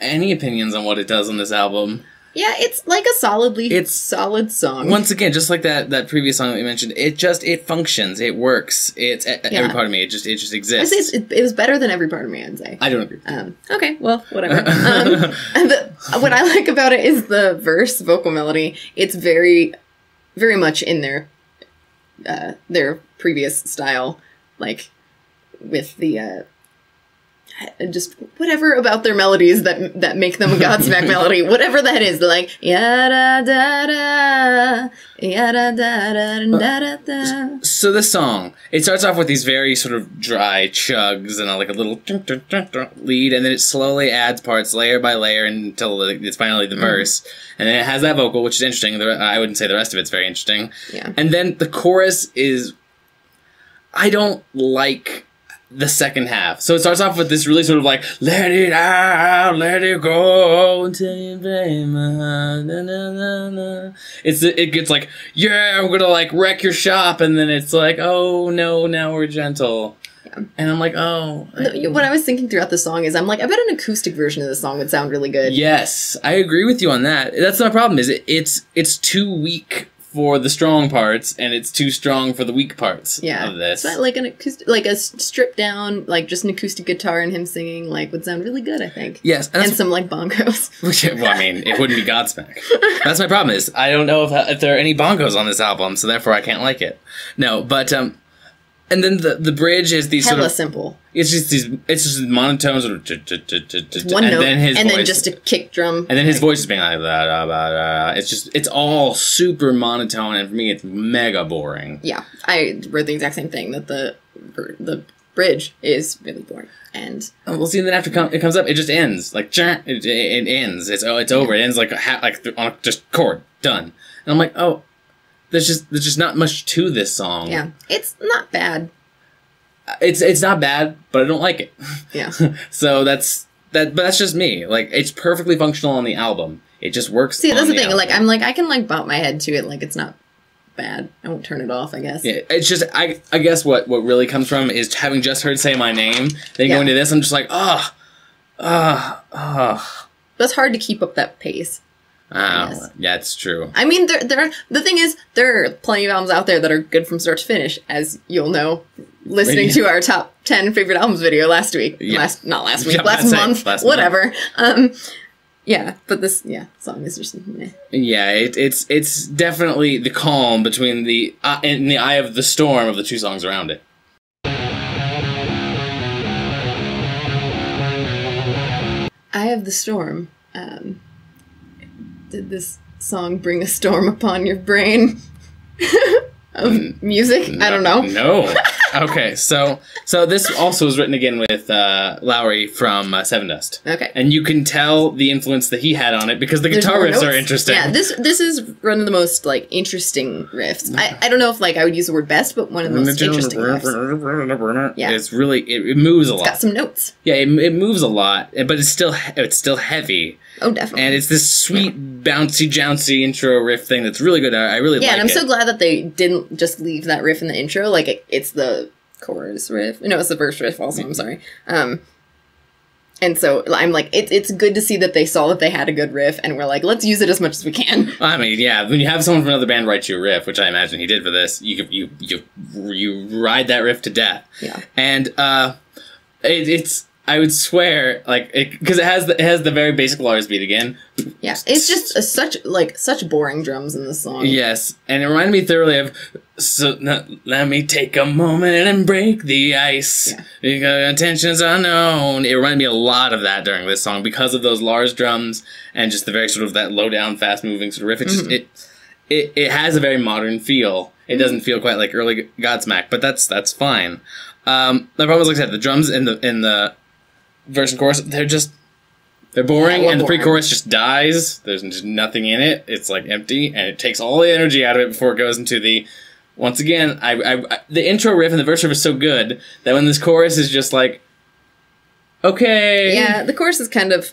any opinions on what it does on this album. Yeah, it's like a solidly it's, solid song. Once again, just like that that previous song that we mentioned, it just it functions, it works. It's yeah. Every Part of Me. It just it just exists. It's, it, it was better than Every Part of Me. I'd say. I don't agree. Um, okay, well, whatever. um, and the, what I like about it is the verse vocal melody. It's very, very much in there. Uh, their previous style, like with the uh, just whatever about their melodies that that make them a Godsmack melody, whatever that is, like yada da da yada da da da da. So the song it starts off with these very sort of dry chugs and a, like a little dun, dun, dun, dun, lead, and then it slowly adds parts layer by layer until it's finally the mm. verse, and then it has that vocal, which is interesting. The, I wouldn't say the rest of it's very interesting. Yeah, and then the chorus is. I don't like the second half. So it starts off with this really sort of like, let it out, let it go, until you play my na, na, na, na. It's It gets like, yeah, I'm gonna like wreck your shop. And then it's like, oh no, now we're gentle. Yeah. And I'm like, oh. I what I was thinking throughout the song is I'm like, I bet an acoustic version of the song would sound really good. Yes, I agree with you on that. That's my problem is it, it's it's too weak for the strong parts, and it's too strong for the weak parts yeah. of this. Yeah, so like an acoustic, like a stripped down, like just an acoustic guitar and him singing, like would sound really good, I think. Yes, and, and some like bongos. Well, I mean, it wouldn't be Godsmack. That's my problem is I don't know if if there are any bongos on this album, so therefore I can't like it. No, but um, and then the the bridge is these hella sort of simple. It's just these. It's just monotones. Sort of, one and note, then his and voice, then just a kick drum, and then his voice is being like blah, blah, blah, blah. It's just it's all super monotone, and for me, it's mega boring. Yeah, I read the exact same thing that the the bridge is really boring, and oh, we'll see. And then after com it comes up, it just ends like it, it, it ends. It's oh, it's over. Yeah. It ends like a, like on a, just chord done, and I'm like, oh, there's just there's just not much to this song. Yeah, it's not bad. It's it's not bad, but I don't like it. Yeah. So that's that, but that's just me. Like it's perfectly functional on the album. It just works. See, that's the thing. Album. Like I'm like I can like bop my head to it. Like it's not bad. I won't turn it off. I guess. Yeah. It's just I I guess what what really comes from is having just heard Say My Name. Then yeah. going to this, I'm just like ah, ah, ah. That's hard to keep up that pace. Oh, yeah, it's true. I mean, there, there. Are, the thing is, there are plenty of albums out there that are good from start to finish, as you'll know, listening yeah. to our top ten favorite albums video last week, yeah. last not last week, yeah, last month, last whatever. Month. Um, yeah, but this yeah song is just meh. Yeah, it, it's it's definitely the calm between the uh, in the eye of the storm of the two songs around it. Eye of the storm. Um, Did this song bring a storm upon your brain of music? No, I don't know. No. Okay, so so this also was written again with uh, Lowry from uh, Sevendust. Okay. And you can tell the influence that he had on it because the There's guitar riffs notes. Are interesting. Yeah, this this is one of the most like interesting riffs. I, I don't know if like I would use the word best, but one of the most interesting riffs. Yeah. It's really it, it moves a lot. It's got some notes. Yeah, it, it moves a lot, but it's still it's still heavy. Oh, definitely. And it's this sweet, yeah. bouncy, jouncy intro riff thing that's really good. I, I really yeah, like it. Yeah, and I'm it. so glad that they didn't just leave that riff in the intro. Like, it, it's the chorus riff. No, it's the verse riff also. I'm sorry. Um, And so I'm like, it's it's good to see that they saw that they had a good riff, and we're like, let's use it as much as we can. I mean, yeah, when you have someone from another band write you a riff, which I imagine he did for this, you you you you ride that riff to death. Yeah, and uh, it, it's I would swear like because it, it has the, it has the very basic Lars beat again. Yeah, it's just a, such like such boring drums in this song. Yes, and it reminded me thoroughly of. So no, let me take a moment and break the ice. Yeah. Your intentions unknown. It reminded me a lot of that during this song because of those Lars drums and just the very sort of that low down, fast moving sort of riff. It just mm-hmm. it, it it has a very modern feel. It doesn't feel quite like early Godsmack, but that's that's fine. Um, the problem is, like I said, the drums in the in the verse and chorus they're just they're boring, yeah, and the boring. pre-chorus just dies. There's just nothing in it. It's like empty, and it takes all the energy out of it before it goes into the. Once again, I, I, I the intro riff and the verse riff is so good that when this chorus is just like, okay, yeah, the chorus is kind of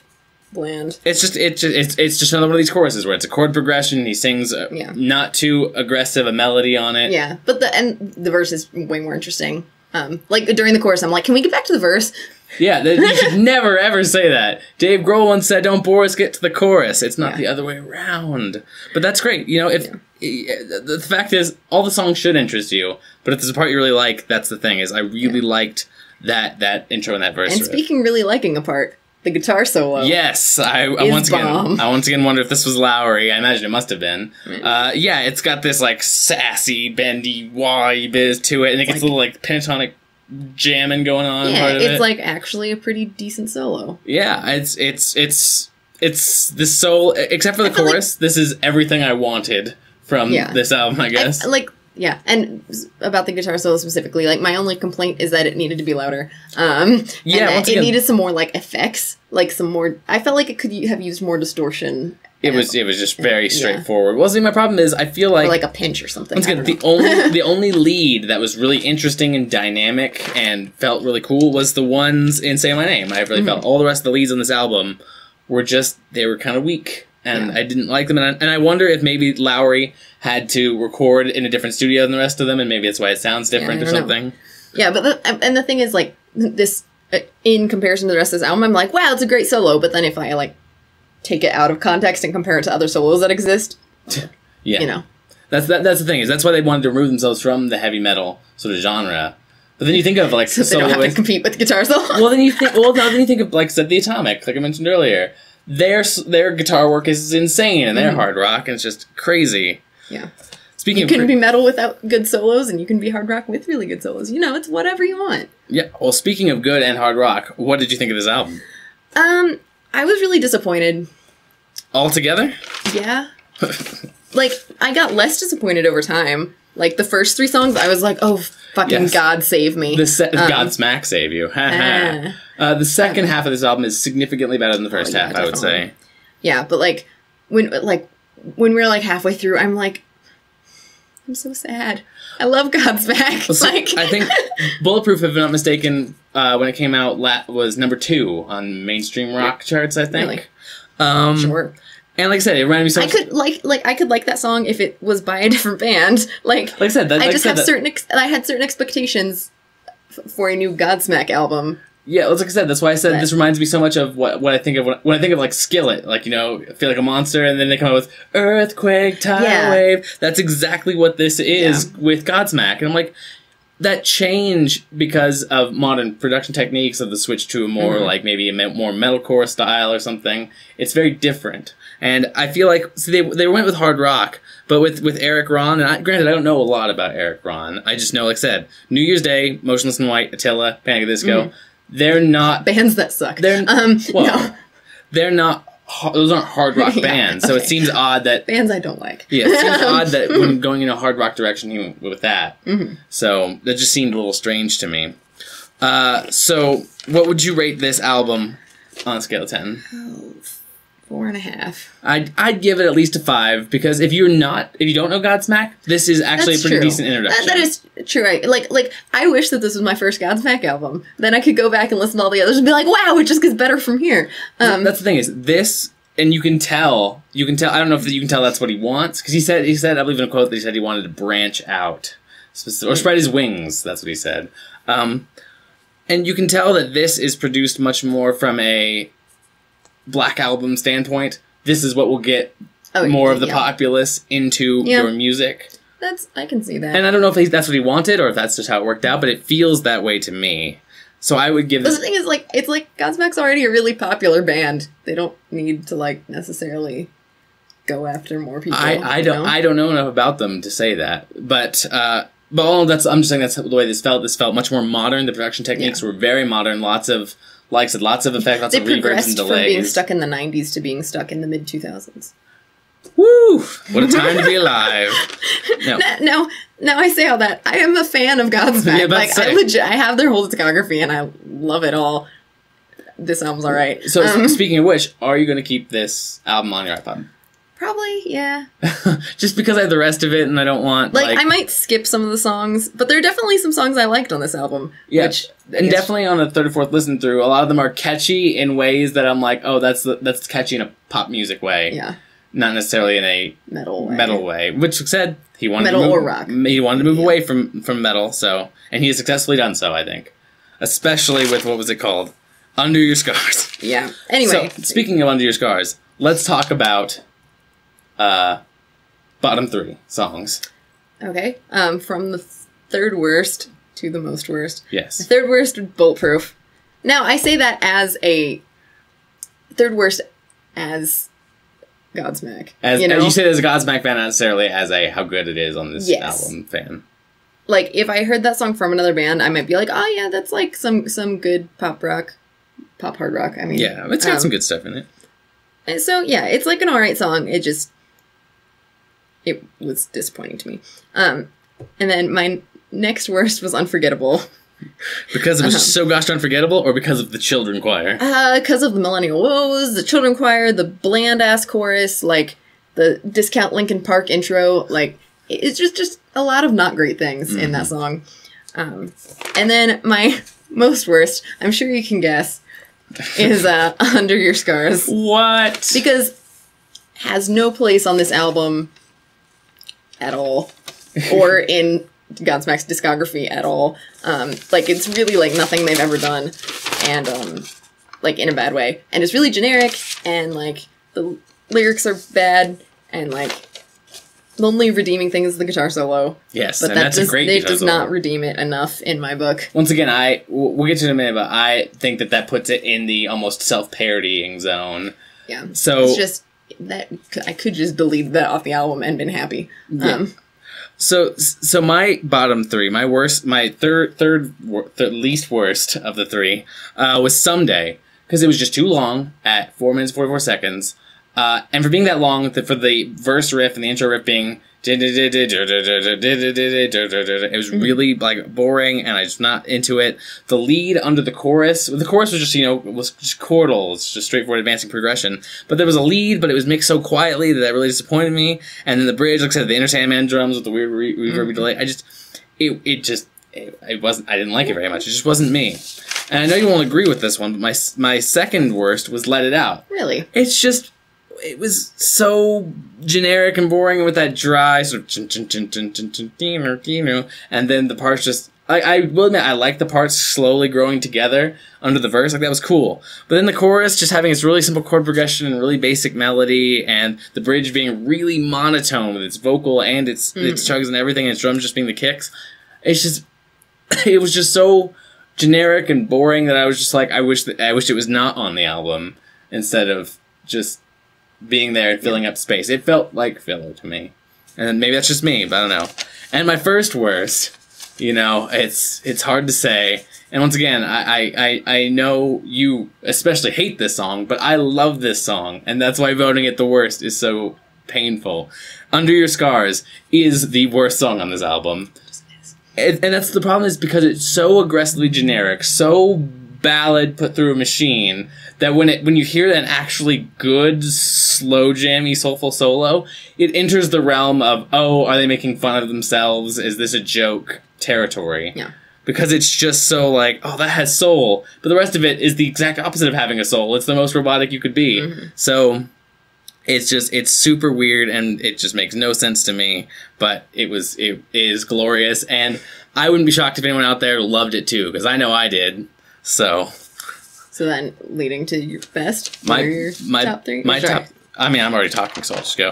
bland. It's just it's just, it's it's just another one of these choruses where it's a chord progression. And he sings a, yeah. not too aggressive a melody on it. Yeah, but the and the verse is way more interesting. Um, like during the chorus, I'm like, can we get back to the verse? Yeah, the, you should never ever say that. Dave Grohl once said, "Don't bore us, get to the chorus." It's not yeah. the other way around. But that's great. You know, if yeah. the fact is, all the songs should interest you. But if there's a part you really like, that's the thing. Is I really yeah. liked that that intro and that verse. And speaking, really liking a part, the guitar solo. Yes, I, I once bomb. again, I once again wonder if this was Lowery. I imagine it must have been. Mm. Uh, yeah, it's got this like sassy, bendy, wah-y biz to it, and it gets like, a little like pentatonic. Jamming going on. Yeah, part of it's it. like actually a pretty decent solo. Yeah, it's it's it's it's the soul except for the chorus. Like, this is everything I wanted from yeah. this album, I guess. I, like yeah, and about the guitar solo specifically, like my only complaint is that it needed to be louder. Um, yeah, and it needed some more like effects, like some more. I felt like it could have used more distortion. It was it was just very straightforward. Yeah. Well, see, my problem is I feel like or like a pinch or something. Once again, the only the only lead that was really interesting and dynamic and felt really cool was the ones in "Say My Name." I really mm-hmm. felt all the rest of the leads on this album were just they were kind of weak, and yeah. I didn't like them. And I, and I wonder if maybe Lowry had to record in a different studio than the rest of them, and maybe that's why it sounds different yeah, or something. Know. Yeah, but the, and the thing is, like this in comparison to the rest of this album, I'm like, wow, it's a great solo. But then if I like. Take it out of context and compare it to other solos that exist. Yeah, you know, that's that, that's the thing is that's why they wanted to remove themselves from the heavy metal sort of genre. But then you think of like so they don't have to compete with guitar solo. Well, then you think well now then you think of like said the Atomic, like I mentioned earlier. Their their guitar work is insane and they're mm. hard rock and it's just crazy. Yeah. Speaking, you can of be metal without good solos, and you can be hard rock with really good solos. You know, it's whatever you want. Yeah. Well, speaking of good and hard rock, what did you think of this album? Um. I was really disappointed. Altogether? Yeah. Like, I got less disappointed over time. Like, the first three songs, I was like, oh, fucking yes. God save me. The se um, Godsmack save you. uh, uh, the second uh, half of this album is significantly better than the first oh, yeah, half, definitely. I would say. Yeah, but, like, when like when we were, like, halfway through, I'm like, I'm so sad. I love Godsmack. Well, so like, I think Bulletproof, if I'm not mistaken... Uh, when it came out, la was number two on mainstream rock charts, I think. Really? Um, sure. And like I said, it reminded me so much. I could like, like I could like that song if it was by a different band. Like, like I said, that, I like just said have that, certain. Ex I had certain expectations f for a new Godsmack album. Yeah, like I said, that's why I said but, this reminds me so much of what what I think of when, when I think of like Skillet, like you know, Feel Like a Monster, and then they come out with Earthquake, Tidal yeah. Wave. That's exactly what this is yeah. with Godsmack, and I'm like. That change because of modern production techniques of the switch to a more mm-hmm. like maybe a me more metalcore style or something. It's very different, and I feel like see, they they went with hard rock, but with with Eric Ron. And I, granted, I don't know a lot about Eric Ron. I just know, like I said, New Year's Day, Motionless in White, Attila, Panic! At the Disco. Mm-hmm. They're not bands that suck. They're um, well, no. they're not. Those aren't hard rock yeah, bands, okay. so it seems odd that... Bands I don't like. Yeah, it seems odd that when going in a hard rock direction, he went with that. Mm-hmm. So that just seemed a little strange to me. Uh, so what would you rate this album on a scale of ten? Oh, four and a half. I'd, I'd give it at least a five, because if you're not... If you don't know Godsmack, this is actually That's a pretty true. decent introduction. That, that is true. I, like, like, I wish that this was my first Godsmack album. Then I could go back and listen to all the others and be like, wow, it just gets better from here. Um, that's the thing is, this... And you can tell, you can tell, I don't know if you can tell that's what he wants, because he said, he said, I believe in a quote that he said he wanted to branch out, or spread his wings, that's what he said. Um, And you can tell that this is produced much more from a Black Album standpoint. This is what will get oh, more of the yeah. populace into yeah. your music. That's I can see that. And I don't know if he, that's what he wanted or if that's just how it worked out, but it feels that way to me. So I would give... The thing is, like, it's like Godsmack's already a really popular band. They don't need to, like, necessarily go after more people. I, I don't know? I don't know enough about them to say that. But, uh, but all that's... I'm just saying that's the way this felt. This felt much more modern. The production techniques yeah. were very modern. Lots of... Like I said, lots of effects, lots they of reverbs and delays. They progressed from being stuck in the nineties to being stuck in the mid two thousands. Woo! What a time to be alive. No. Now, now, now I say all that. I am a fan of Godsmack. Yeah, like, I legit, I have their whole discography, and I love it all. This album's all right. So, um, speaking of which, are you going to keep this album on your iPod? Probably, yeah. Just because I have the rest of it, and I don't want... Like, like, I might skip some of the songs, but there are definitely some songs I liked on this album. Yeah, which, and definitely on the third or fourth listen through, a lot of them are catchy in ways that I'm like, oh, that's, that's catchy in a pop music way. Yeah. Not necessarily in a metal way. metal way, which said he wanted metal to move, or rock. He wanted to move yeah. away from from metal, so and he has successfully done so, I think, especially with what was it called, Under Your Scars. Yeah. Anyway, so speaking of Under Your Scars, let's talk about uh, bottom three songs. Okay, um, from the third worst to the most worst. Yes. The third worst, Bulletproof. Now I say that as a third worst as. Godsmack. As, you know? As you said, as a Godsmack fan, not necessarily as a how good it is on this yes. album fan. Like, if I heard that song from another band, I might be like, oh yeah, that's like some some good pop rock, pop hard rock. I mean, yeah, it's got um, some good stuff in it. And so yeah, it's like an all right song. It just it was disappointing to me. Um, and then my next worst was Unforgettable. Because it was um, so gosh unforgettable, or because of the children choir? Uh, because of the millennial woes, the children choir, the bland-ass chorus, like, the discount Linkin Park intro, like, it's just, just a lot of not great things mm-hmm. in that song. Um, and then my most worst, I'm sure you can guess, is uh, Under Your Scars. What? Because it has no place on this album at all, or in... Godsmack's discography at all. Um, like, it's really, like, nothing they've ever done. And, um, like, in a bad way. And it's really generic, and, like, the lyrics are bad, and, like, the only redeeming thing is the guitar solo. Yes, but and that that's does, a great guitar solo. It does not redeem it enough in my book. Once again, I, we'll get to it in a minute, but I think that that puts it in the almost self-parodying zone. Yeah. So... It's just, that, I could just delete that off the album and been happy. Yeah. Um, So, so my bottom three, my worst, my third, third, third least worst of the three, uh, was Someday, because it was just too long at four minutes forty four seconds, uh, and for being that long, the, for the verse riff and the intro riff being, it was really like boring, and I just not into it. The lead under the chorus, the chorus was just you know was just chordal, it's just straightforward advancing progression. But there was a lead, but it was mixed so quietly that that really disappointed me. And then the bridge, like I said, the Inner Sandman drums with the weird re reverb delay. I just, it it just it, it wasn't. I didn't like it very much. It just wasn't me. And I know you won't agree with this one, but my my second worst was Let It Out. Really, it's just. It was so generic and boring with that dry sort of... And then the parts just... I, I will admit, I like the parts slowly growing together under the verse. Like, that was cool. But then the chorus just having its really simple chord progression and really basic melody, and the bridge being really monotone with its vocal and its, mm. its chugs and everything, and its drums just being the kicks. It's just... It was just so generic and boring that I was just like, I wish, that, I wish it was not on the album instead of just... being there and filling yeah. up space. It felt like filler to me. And maybe that's just me, but I don't know. And my first worst, you know, it's it's hard to say. And once again, I, I, I know you especially hate this song, but I love this song. And that's why voting it the worst is so painful. Under Your Scars is the worst song on this album. And, and that's the problem is because it's so aggressively generic, so ballad put through a machine... That when it when you hear an actually good, slow, jammy, soulful solo, it enters the realm of, oh, are they making fun of themselves? Is this a joke territory? Yeah. Because it's just so like, oh, that has soul. But the rest of it is the exact opposite of having a soul. It's the most robotic you could be. Mm-hmm. So it's just, it's super weird and it just makes no sense to me. But it was, it is glorious. And I wouldn't be shocked if anyone out there loved it too, because I know I did. So. So then, leading to your best, my your my top three. My top. I mean, I'm already talking, so I'll just go.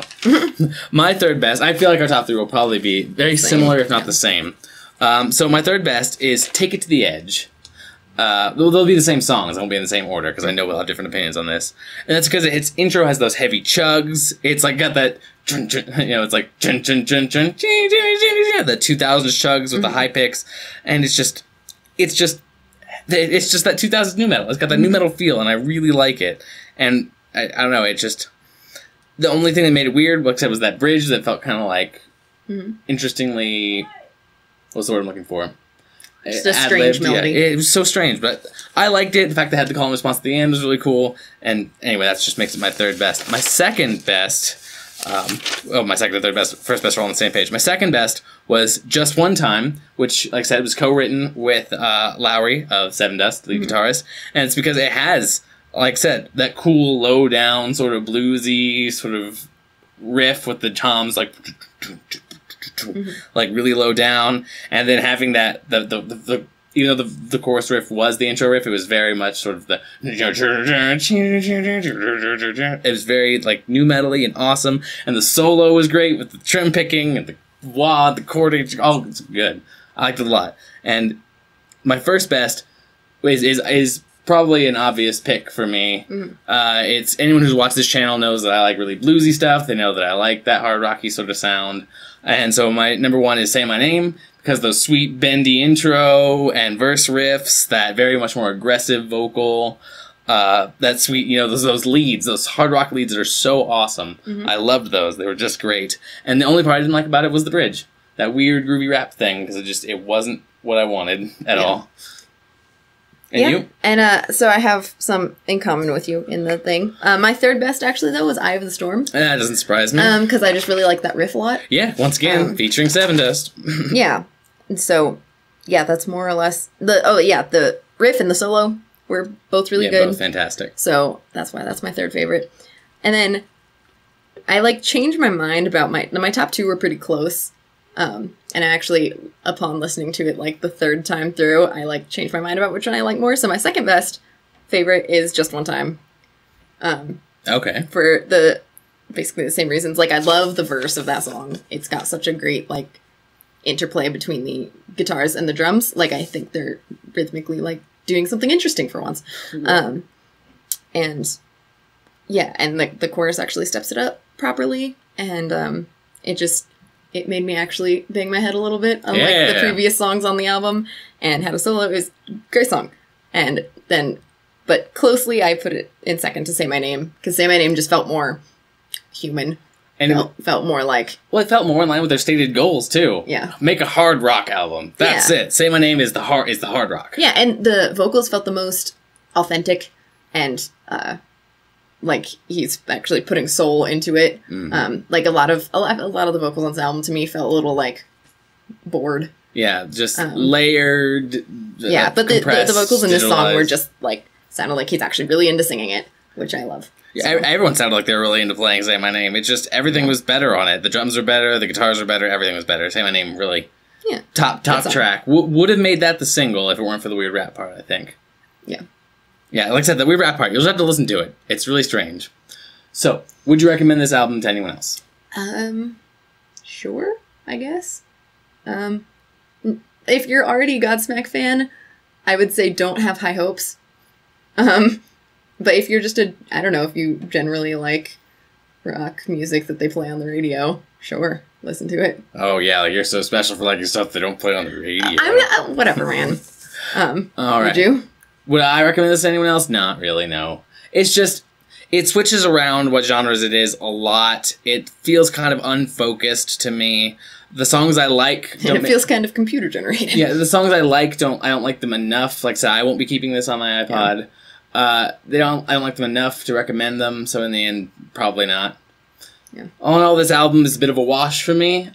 My third best. I feel like our top three will probably be very same. similar, if not yeah. the same. Um, so my third best is "Take It to the Edge." Uh, they'll, they'll be the same songs. I won't be in the same order because I know we'll have different opinions on this. And that's because its intro has those heavy chugs. It's like got that, you know, it's like the two thousands chugs with the high picks, and it's just, it's just, it's just that two thousands nu metal. It's got that nu metal feel, and I really like it. And I, I don't know, it just, the only thing that made it weird, like I said, was that bridge that felt kind of like, interestingly, what's the word I'm looking for? It's a strange melody. Yeah, it was so strange, but I liked it. The fact they had the call and response at the end was really cool. And anyway, that just makes it my third best. My second best, um, oh, my second and third best, first best are all on the same page. My second best was Just One Time, which, like I said, was co-written with uh, Lowry of Sevendust, the mm-hmm. guitarist. And it's because it has, like I said, that cool, low-down, sort of bluesy sort of riff with the toms, like... Mm-hmm. like really low down, and then having that the the, the, the even though the, the chorus riff was the intro riff, it was very much sort of the it was very like nu metal-y and awesome, and the solo was great with the trim picking and the wah, the chordage, all good. I liked it a lot. And my first best is is, is probably an obvious pick for me. Mm-hmm. Uh, it's anyone who's watched this channel knows that I like really bluesy stuff. They know that I like that hard rocky sort of sound. And so my number one is Say My Name, because those sweet bendy intro and verse riffs, that very much more aggressive vocal, uh, that sweet, you know, those, those leads, those hard rock leads that are so awesome. Mm-hmm. I loved those. They were just great. And the only part I didn't like about it was the bridge, that weird groovy rap thing, because it just, it wasn't what I wanted at yeah. all. And yeah. you? And uh, so I have some in common with you in the thing. Uh, my third best, actually, though, was Eye of the Storm. That doesn't surprise me. Um, because I just really like that riff a lot. Yeah, once again, um, featuring Sevendust. yeah. And so, yeah, that's more or less... the Oh, yeah, the riff and the solo were both really yeah, good. Yeah, both fantastic. So that's why that's my third favorite. And then I, like, changed my mind about my... My top two were pretty close. Um, and I actually, upon listening to it, like, the third time through, I, like, changed my mind about which one I like more. So my second best favorite is Just One Time. Um, okay. For the, basically the same reasons. Like, I love the verse of that song. It's got such a great, like, interplay between the guitars and the drums. Like, I think they're rhythmically, like, doing something interesting for once. Mm-hmm. Um, and, yeah, and, like, the, the chorus actually steps it up properly. And, um, it just... It made me actually bang my head a little bit, unlike yeah. the previous songs on the album, and had a solo. It was a great song. And then, but closely, I put it in second to Say My Name, because Say My Name just felt more human. And felt, it, felt more like... Well, it felt more in line with their stated goals, too. Yeah. Make a hard rock album. That's yeah. it. Say My Name is the hard, is the hard rock. Yeah, and the vocals felt the most authentic, and, uh... like he's actually putting soul into it. Mm-hmm. Um, like a lot of a lot, a lot of the vocals on this album to me felt a little like bored. Yeah, just um, layered. Uh, yeah, but the, the, the vocals in this digitalized. Song were just like sounded like he's actually really into singing it, which I love. Yeah, so. Everyone sounded like they were really into playing Say My Name. It's just everything yeah. was better on it. The drums were better, the guitars were better, everything was better. Say My Name really. Yeah. Top top track w would have made that the single if it weren't for the weird rap part. I think. Yeah. Yeah, like I said, the weird rap part. You'll just have to listen to it. It's really strange. So, would you recommend this album to anyone else? Um, sure, I guess. Um, if you're already a Godsmack fan, I would say don't have high hopes. Um, but if you're just a, I don't know, if you generally like rock music that they play on the radio, sure, listen to it. Oh, yeah, like you're so special for liking stuff they don't play on the radio. I'm not, whatever, man. Um, All right. Would you? Would I recommend this to anyone else? Not really, no. It's just, it switches around what genres it is a lot. It feels kind of unfocused to me. The songs I like... Don't and it feels kind of computer generated. Yeah, the songs I like, don't I don't like them enough. Like I said, I won't be keeping this on my iPod. Yeah. Uh, they don't. I don't like them enough to recommend them, so in the end, probably not. Yeah. All in all, this album is a bit of a wash for me.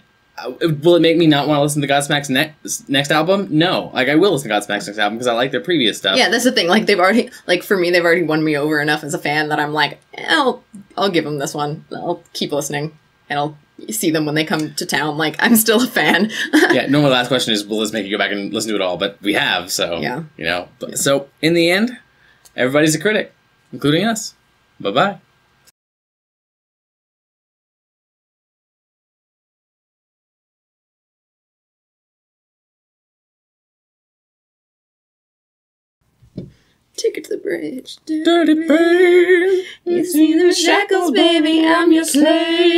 Will it make me not want to listen to Godsmack's next next album? No. Like, I will listen to Godsmack's next album because I like their previous stuff. Yeah, that's the thing. Like, they've already... Like, for me, they've already won me over enough as a fan that I'm like, eh, I'll, I'll give them this one. I'll keep listening. and I'll see them when they come to town. Like, I'm still a fan. Yeah, normally the last question is, will this make you go back and listen to it all? But we have, so, yeah. you know. Yeah. So, in the end, everybody's a critic, including us. Bye-bye. Take it to the bridge. Dirty, Dirty bird. You see them shackles, baby, I'm your slave.